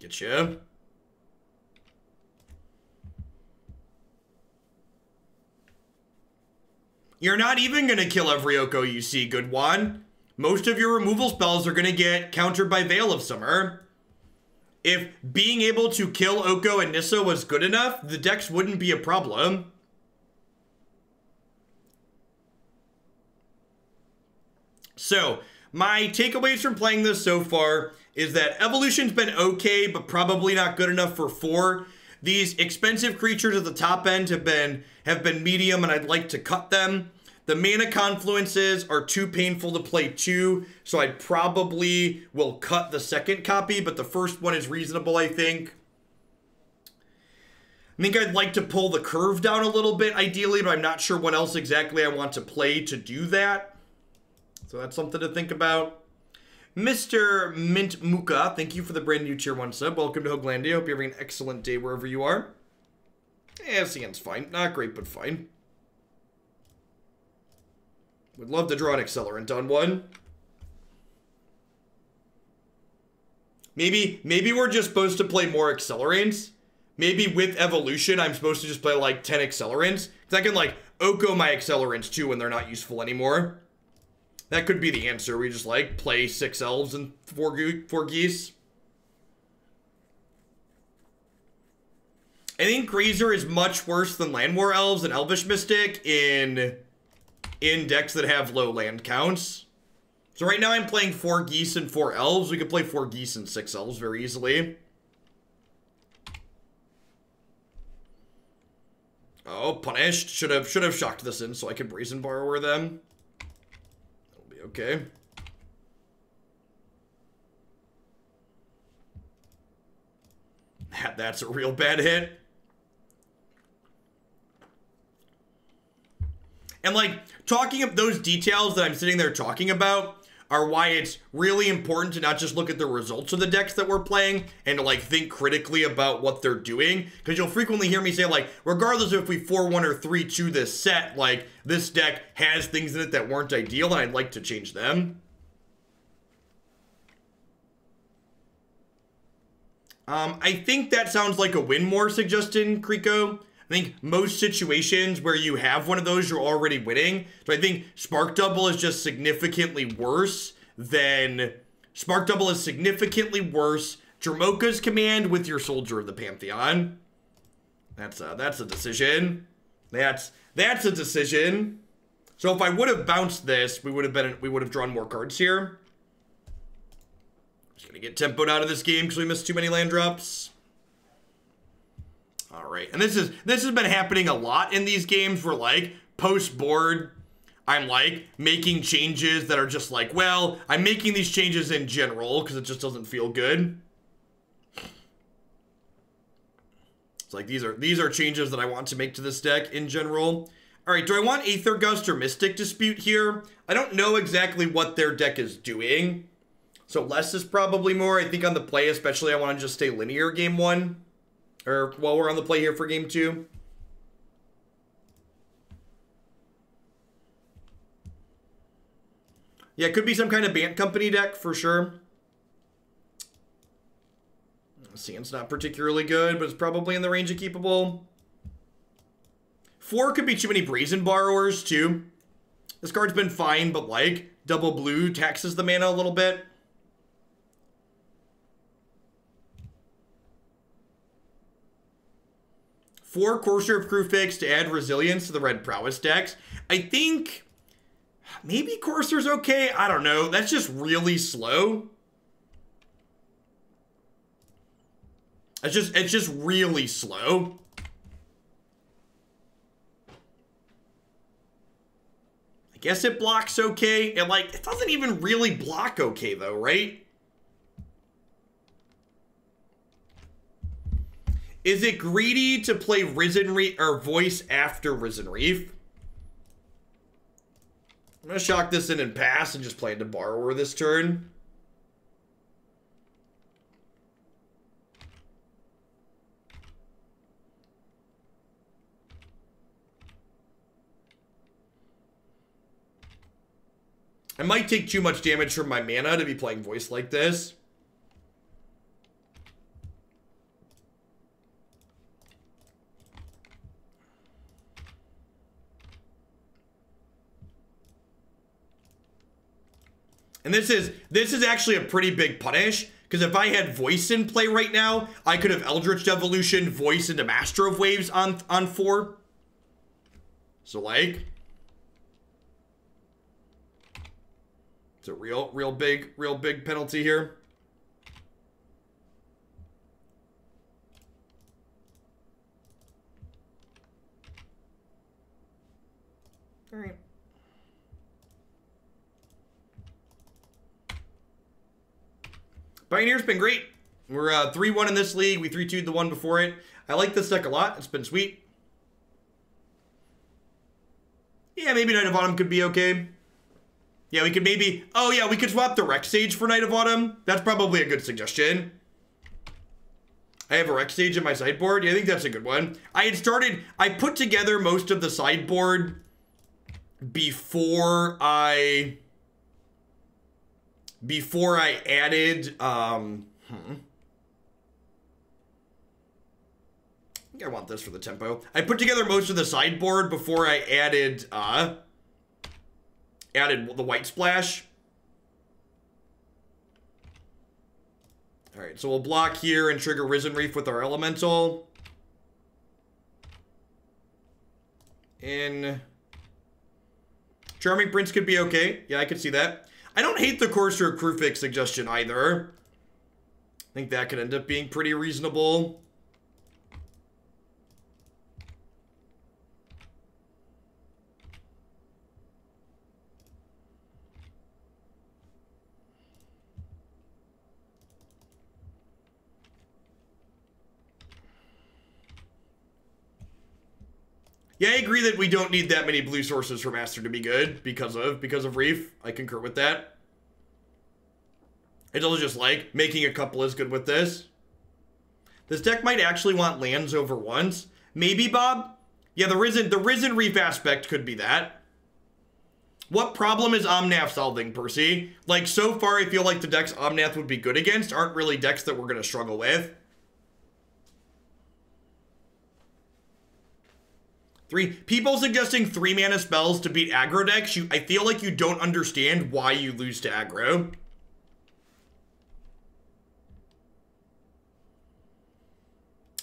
Getcha. You're not even gonna kill every Oko you see, good one. most of your removal spells are going to get countered by Veil of Summer. If being able to kill Oko and Nissa was good enough, the decks wouldn't be a problem. So, my takeaways from playing this so far is that Evolution's been okay, but probably not good enough for four. These expensive creatures at the top end have been have been medium, and I'd like to cut them. The Mana Confluences are too painful to play two, so I probably will cut the second copy, but the first one is reasonable, I think. I think I'd like to pull the curve down a little bit, ideally, but I'm not sure what else exactly I want to play to do that. So that's something to think about. Mister Mint Muka, thank you for the brand new tier one sub. Welcome to Hoaglandia. Hope you're having an excellent day wherever you are. Yeah, C N's fine. Not great, but fine. Would love to draw an accelerant on one. Maybe, maybe we're just supposed to play more accelerants. Maybe with Evolution, I'm supposed to just play like ten accelerants. Because I can like Oko my accelerants too when they're not useful anymore. That could be the answer. We just, like, play six elves and four, ge four geese. I think Greaser is much worse than Land War Elves and Elvish Mystic in, in decks that have low land counts. So right now I'm playing four geese and four elves. We could play four geese and six elves very easily. Oh, punished. Should have, should have shocked this in so I could Brazen Borrower them. Okay. That, that's a real bad hit. And like, talking of those details that I'm sitting there talking about are why it's really important to not just look at the results of the decks that we're playing and to like think critically about what they're doing. Because you'll frequently hear me say like, regardless of if we four one or three two this set, like this deck has things in it that weren't ideal and I'd like to change them. Um, I think that sounds like a win more suggestion, Kriko. I think most situations where you have one of those, you're already winning. So I think Spark Double is just significantly worse than... Spark Double is significantly worse. Dramoka's Command with your Soldier of the Pantheon. That's a, that's a decision. That's that's a decision. So if I would have bounced this, we would have been we would have drawn more cards here. Just gonna get tempoed out of this game because we missed too many land drops. All right, and this is this has been happening a lot in these games where like post board, I'm like making changes that are just like, well, I'm making these changes in general because it just doesn't feel good. It's like these are these are changes that I want to make to this deck in general. All right, do I want Aether Gust or Mystic Dispute here? I don't know exactly what their deck is doing, so less is probably more. I think on the play, especially, I want to just stay linear game one. Or while we're on the play here for game two. Yeah, it could be some kind of Bant Company deck for sure. Sand's not particularly good, but it's probably in the range of keepable. Four could be too many Brazen Borrowers too. This card's been fine, but like double blue taxes the mana a little bit. Four Courser of Crewfix to add resilience to the Red Prowess decks. I think maybe Courser's okay. I don't know. That's just really slow. It's just it's just really slow. I guess it blocks okay. It like it doesn't even really block okay though, right? Is it greedy to play Risen Reef or Voice after Risen Reef? I'm gonna shock this in and pass and just play into Borrower this turn. I might take too much damage from my mana to be playing Voice like this. And this is this is actually a pretty big punish, because if I had Voice in play right now, I could have Eldritch Evolution, Voice into Master of Waves on on four. So like, it's a real real big real big penalty here. All right. Pioneer's been great. We're uh, three one in this league. We three two'd the one before it. I like this deck a lot. It's been sweet. Yeah, maybe Knight of Autumn could be okay. Yeah, we could maybe... Oh, yeah, we could swap the Rex Sage for Knight of Autumn. That's probably a good suggestion. I have a Rex Sage in my sideboard. Yeah, I think that's a good one. I had started... I put together most of the sideboard before I... Before I added, um, hmm. I think I want this for the tempo. I put together most of the sideboard before I added, uh, added the White Splash. All right, so we'll block here and trigger Risen Reef with our Elemental. In Charming Prince could be okay. Yeah, I could see that. I don't hate the Courser Krufix suggestion either. I think that could end up being pretty reasonable. Yeah, I agree that we don't need that many blue sources for Master to be good because of because of Reef. I concur with that. It's also just like making a couple is good with this. This deck might actually want lands over ones. Maybe, Bob? Yeah, the Risen the Risen Reef aspect could be that. What problem is Omnath solving, Percy? Like, so far I feel like the decks Omnath would be good against aren't really decks that we're gonna struggle with. Three people suggesting three mana spells to beat aggro decks. You, I feel like you don't understand why you lose to aggro.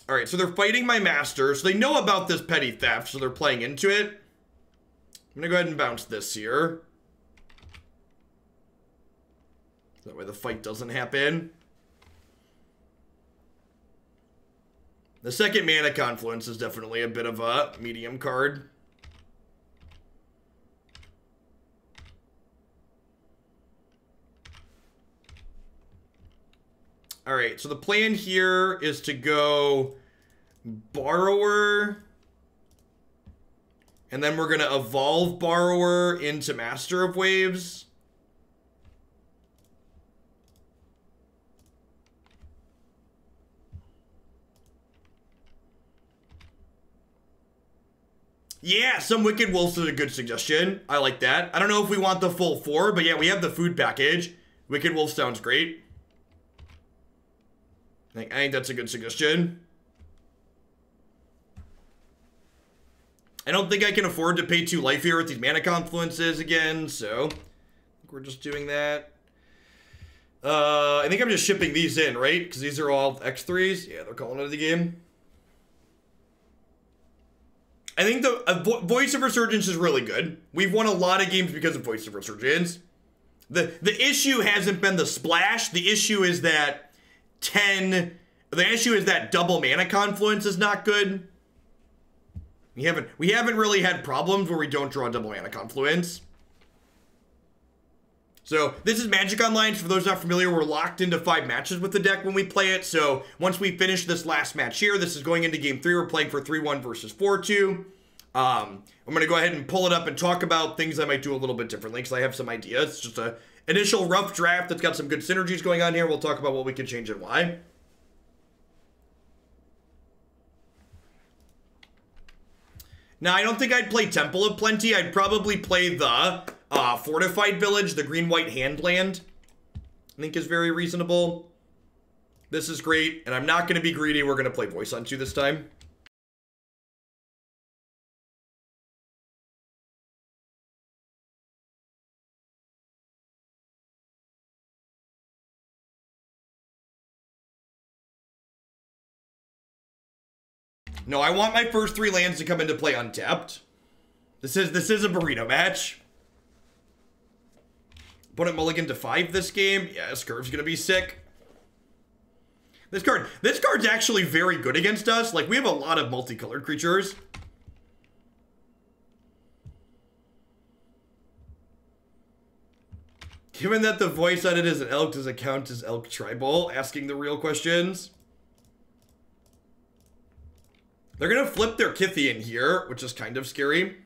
All right, so they're fighting my Master. So they know about this Petty Theft, so they're playing into it. I'm gonna go ahead and bounce this here. That way the fight doesn't happen. The second Mana Confluence is definitely a bit of a medium card. All right, so the plan here is to go Borrower, and then we're gonna evolve Borrower into Master of Waves. Yeah, some Wicked Wolves is a good suggestion. I like that. I don't know if we want the full four, but yeah, we have the food package. Wicked Wolf sounds great. I think, I think that's a good suggestion. I don't think I can afford to pay two life here with these Mana Confluences again, so I think we're just doing that. Uh, I think I'm just shipping these in, right? Because these are all X threes. Yeah, they're calling it the game. I think the uh, Vo Voice of Resurgence is really good. We've won a lot of games because of Voice of Resurgence. The the issue hasn't been the splash. The issue is that ten the issue is that double Mana Confluence is not good. We haven't we haven't really had problems where we don't draw double Mana Confluence. So this is Magic Online. So for those not familiar, we're locked into five matches with the deck when we play it. So once we finish this last match here, this is going into game three. We're playing for three one versus four two. Um, I'm going to go ahead and pull it up and talk about things I might do a little bit differently because I have some ideas. It's just an initial rough draft that's got some good synergies going on here. We'll talk about what we could change and why. Now, I don't think I'd play Temple of Plenty. I'd probably play the... Uh, Fortified Village, the green-white handland, I think is very reasonable. This is great, and I'm not going to be greedy. We're going to play Voice on two this time. No, I want my first three lands to come into play untapped. This is this is a burrito match. Put a mulligan to five this game. Yeah, Scurv's gonna be sick. This card, this card's actually very good against us. Like, we have a lot of multicolored creatures. Given that the voice on it is an elk, does it count as elk tribal? Asking the real questions. They're gonna flip their Kithian here, which is kind of scary.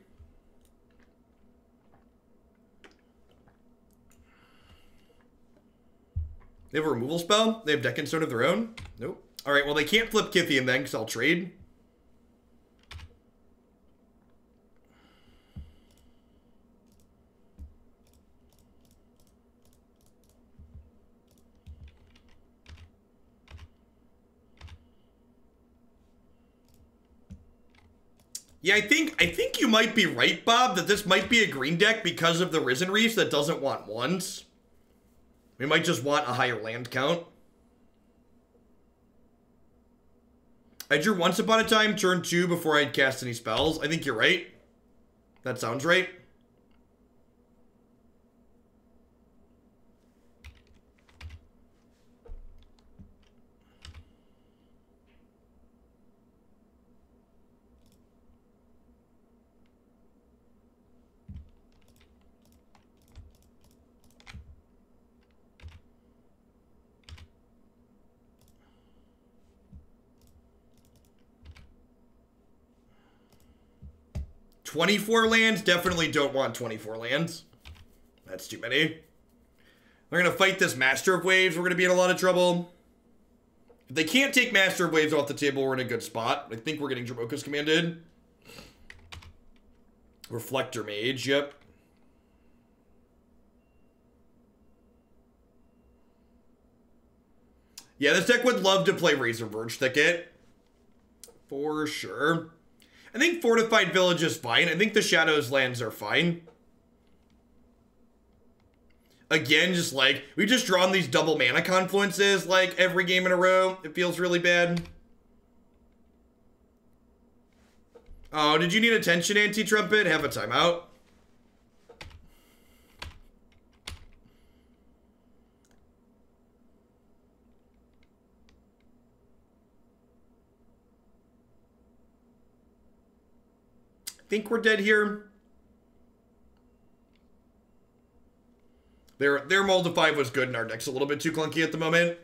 They have a removal spell. They have Deccan Stone of their own. Nope. All right, well, they can't flip Kithian then, because I'll trade. Yeah, I think I think you might be right, Bob, that this might be a green deck because of the Risen Reefs that doesn't want ones. We might just want a higher land count. I drew Once Upon a Time, turn two, before I'd cast any spells. I think you're right. That sounds right. twenty-four lands? Definitely don't want twenty-four lands. That's too many. They're going to fight this Master of Waves. We're going to be in a lot of trouble. If they can't take Master of Waves off the table, we're in a good spot. I think we're getting Dramoka's commanded. Reflector Mage, yep. Yeah, this deck would love to play Razor Verge Thicket. For sure. I think Fortified Village is fine. I think the Shadows lands are fine. Again, just like, we just drawn these double mana confluences like every game in a row. It feels really bad. Oh, did you need attention, Anti-Trumpet? Have a timeout. Think we're dead here. Their their mold of five was good, and our deck's a little bit too clunky at the moment.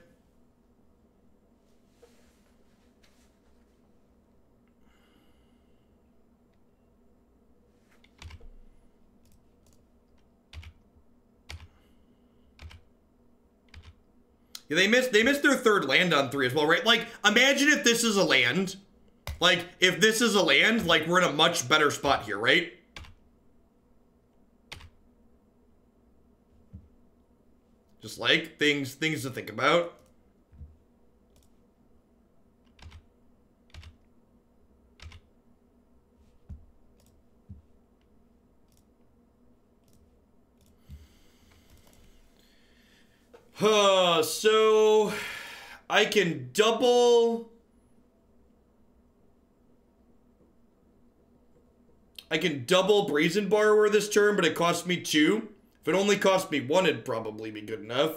Yeah, they missed they missed their third land on three as well, right? Like, imagine if this is a land. Like, if this is a land, like, we're in a much better spot here, right? Just, like, things things to think about. Huh, so, I can double... I can double Brazen Borrower this turn, but it costs me two. If it only cost me one, it'd probably be good enough.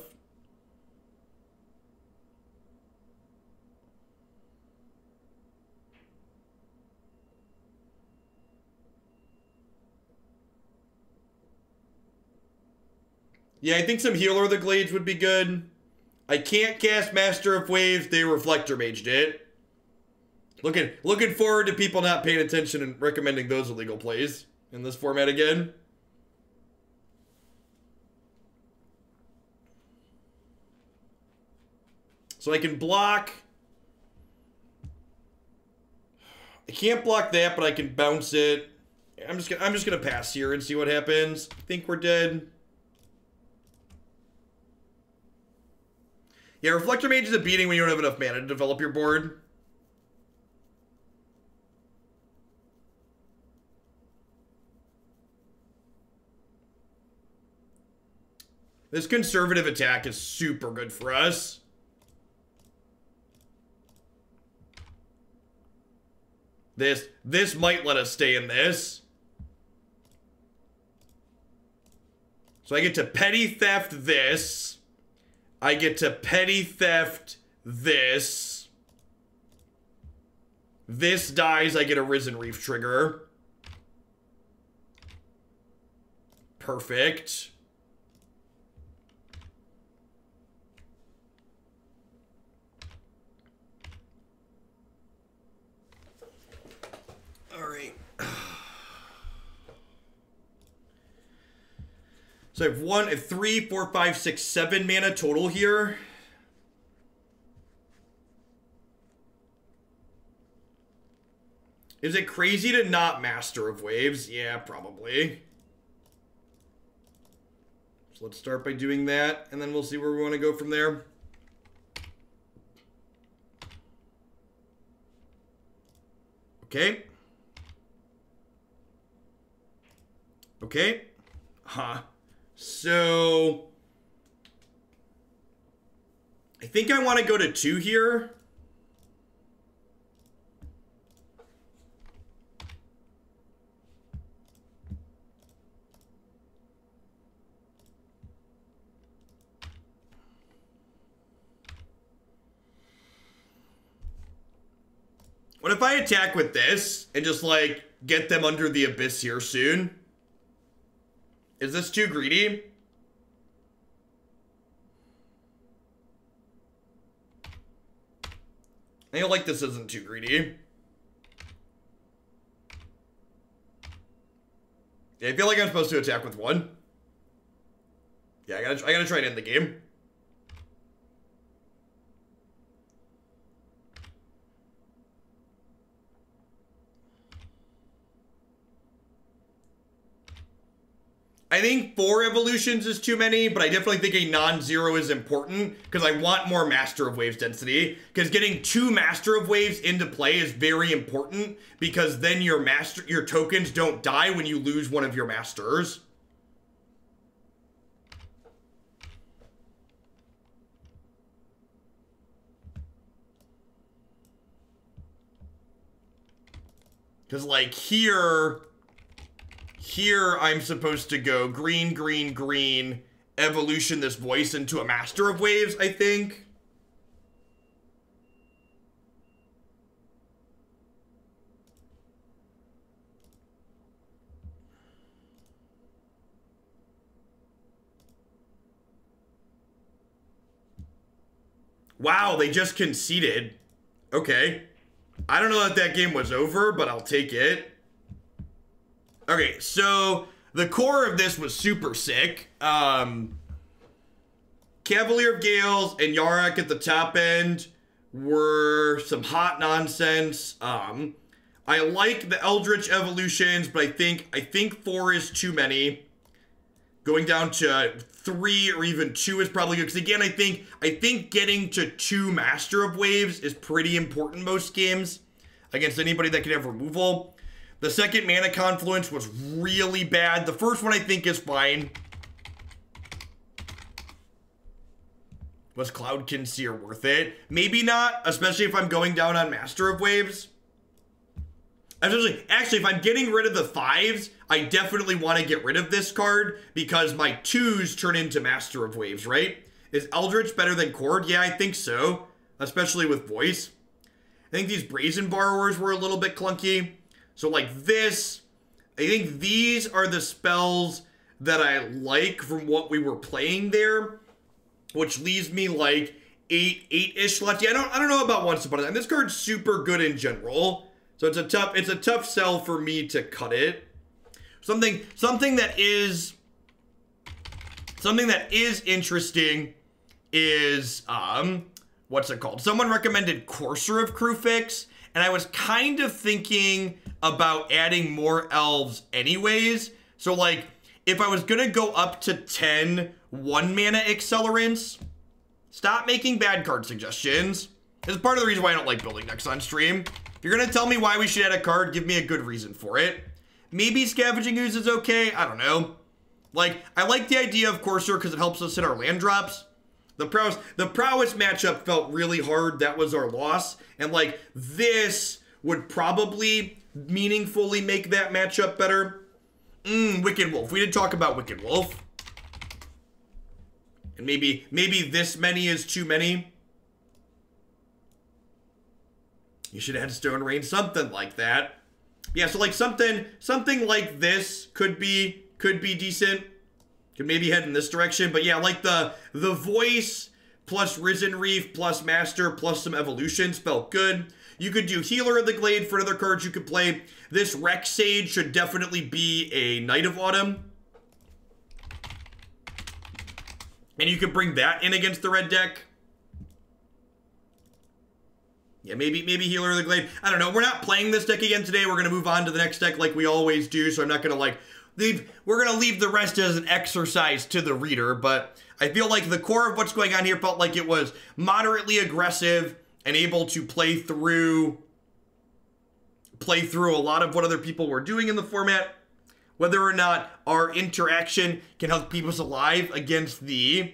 Yeah, I think some Healer of the Glades would be good. I can't cast Master of Waves. They Reflector Maged it. Looking, looking forward to people not paying attention and recommending those illegal plays in this format again. So I can block. I can't block that, but I can bounce it. I'm just gonna, I'm just gonna pass here and see what happens. I think we're dead. Yeah, Reflector Mage is a beating when you don't have enough mana to develop your board. This conservative attack is super good for us. This, this might let us stay in this. So I get to Petty Theft this. I get to Petty Theft this. This dies, I get a Risen Reef trigger. Perfect. All right. So I have one, I have three, four, five, six, seven mana total here. Is it crazy to not Master of Waves? Yeah, probably. So let's start by doing that, and then we'll see where we want to go from there. Okay. Okay. Huh. So I think I want to go to two here. What if I attack with this and just like get them under the abyss here soon? Is this too greedy? I feel like this isn't too greedy. Yeah, I feel like I'm supposed to attack with one. Yeah, I gotta, I gotta try and end the game. I think four evolutions is too many, but I definitely think a non-zero is important because I want more Master of Waves density, because getting two Master of Waves into play is very important, because then your master, your tokens don't die when you lose one of your masters. Because like here... Here, I'm supposed to go green, green, green, evolution this voice into a Master of Waves, I think. Wow, they just conceded. Okay. I don't know that that game was over, but I'll take it. Okay, so the core of this was super sick. Um, Cavalier of Gales and Yarok at the top end were some hot nonsense. Um, I like the Eldritch Evolutions, but I think I think four is too many. Going down to three or even two is probably good, because again, I think I think getting to two Master of Waves is pretty important most games against anybody that can have removal. The second Mana Confluence was really bad. The first one I think is fine. Was Cloud Kinseer worth it? Maybe not, especially if I'm going down on Master of Waves. Actually, actually, if I'm getting rid of the fives, I definitely want to get rid of this card because my twos turn into Master of Waves, right? Is Eldritch better than Cord? Yeah, I think so, especially with Voice. I think these Brazen Borrowers were a little bit clunky. So like this, I think these are the spells that I like from what we were playing there, which leaves me like eight, eight-ish left. Yeah, I don't, I don't know about Once Upon a Time. This card's super good in general, so it's a tough, it's a tough sell for me to cut it. Something, something that is, something that is interesting is um, what's it called? Someone recommended Courser of Crufix. And I was kind of thinking about adding more elves anyways. So like, if I was gonna go up to ten one mana accelerants, stop making bad card suggestions. This is part of the reason why I don't like building decks on stream. If you're gonna tell me why we should add a card, give me a good reason for it. Maybe Scavenging Ooze is okay, I don't know. Like, I like the idea of Courser because it helps us hit our land drops. The prowess, the prowess matchup felt really hard. That was our loss. And like this would probably meaningfully make that matchup better. Mmm, Wicked Wolf. We did talk about Wicked Wolf. And maybe, maybe this many is too many. You should have had Stone Rain, something like that. Yeah, so like something, something like this could be, could be decent. Could maybe head in this direction, but yeah, like the the voice plus Risen Reef plus Master plus some evolution spelled good. You could do Healer of the Glade for another card you could play. This Rec Sage should definitely be a Knight of Autumn, and you could bring that in against the red deck. Yeah, maybe maybe Healer of the Glade. I don't know. We're not playing this deck again today. We're going to move on to the next deck like we always do, so I'm not going to, like, leave. We're going to leave the rest as an exercise to the reader, but I feel like the core of what's going on here felt like it was moderately aggressive and able to play through, play through a lot of what other people were doing in the format. Whether or not our interaction can help keep us alive against the,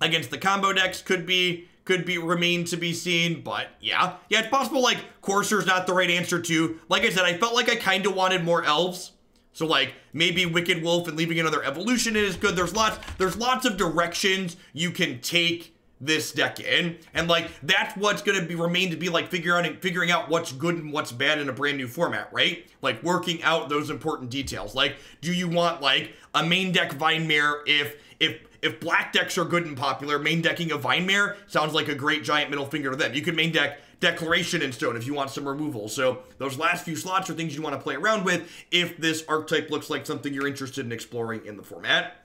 against the combo decks could be... Could be remain to be seen, but yeah. Yeah, it's possible, like, Courser's not the right answer to. Like I said, I felt like I kind of wanted more elves. So, like, maybe Wicked Wolf and leaving another evolution in is good. There's lots, there's lots of directions you can take this deck in. And, like, that's what's going to be remain to be, like, figure out, figuring out what's good and what's bad in a brand new format, right? Like, working out those important details. Like, do you want, like, a main deck Vine Mare if... if If black decks are good and popular, main decking a Vine Mare sounds like a great giant middle finger to them. You could main deck Declaration in Stone if you want some removal. So those last few slots are things you want to play around with if this archetype looks like something you're interested in exploring in the format.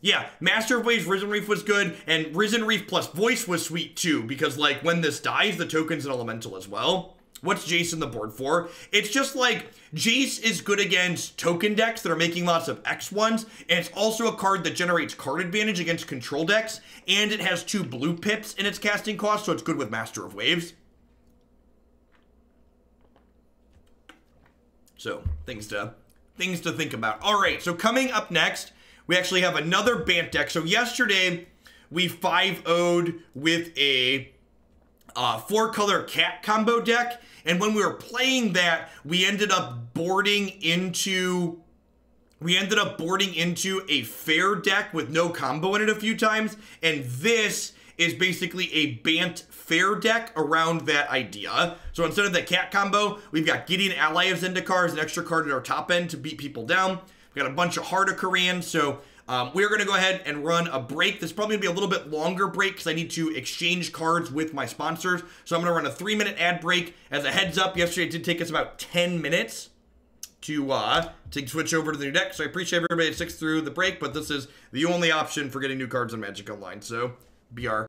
Yeah, Master of Waves, Risen Reef was good, and Risen Reef plus Voice was sweet too, because, like, when this dies, the token's an elemental as well. What's Jace in the board for? It's just like, Jace is good against token decks that are making lots of X ones, and it's also a card that generates card advantage against control decks, and it has two blue pips in its casting cost, so it's good with Master of Waves. So, things to, things to think about. All right, so coming up next, we actually have another Bant deck. So yesterday, we five oh'd with a... Uh, four-color cat combo deck, and when we were playing that, we ended up boarding into we ended up boarding into a fair deck with no combo in it a few times, and this is basically a Bant fair deck around that idea. So instead of the cat combo, we've got Gideon, Ally of Zendikar as an extra card at our top end to beat people down. We've got a bunch of Hardakarans, so Um, we're going to go ahead and run a break. This is probably going to be a little bit longer break because I need to exchange cards with my sponsors. So I'm going to run a three-minute ad break. As a heads up, yesterday it did take us about ten minutes to, uh, to switch over to the new deck. So I appreciate everybody that sticks through the break, but this is the only option for getting new cards in Magic Online. So be our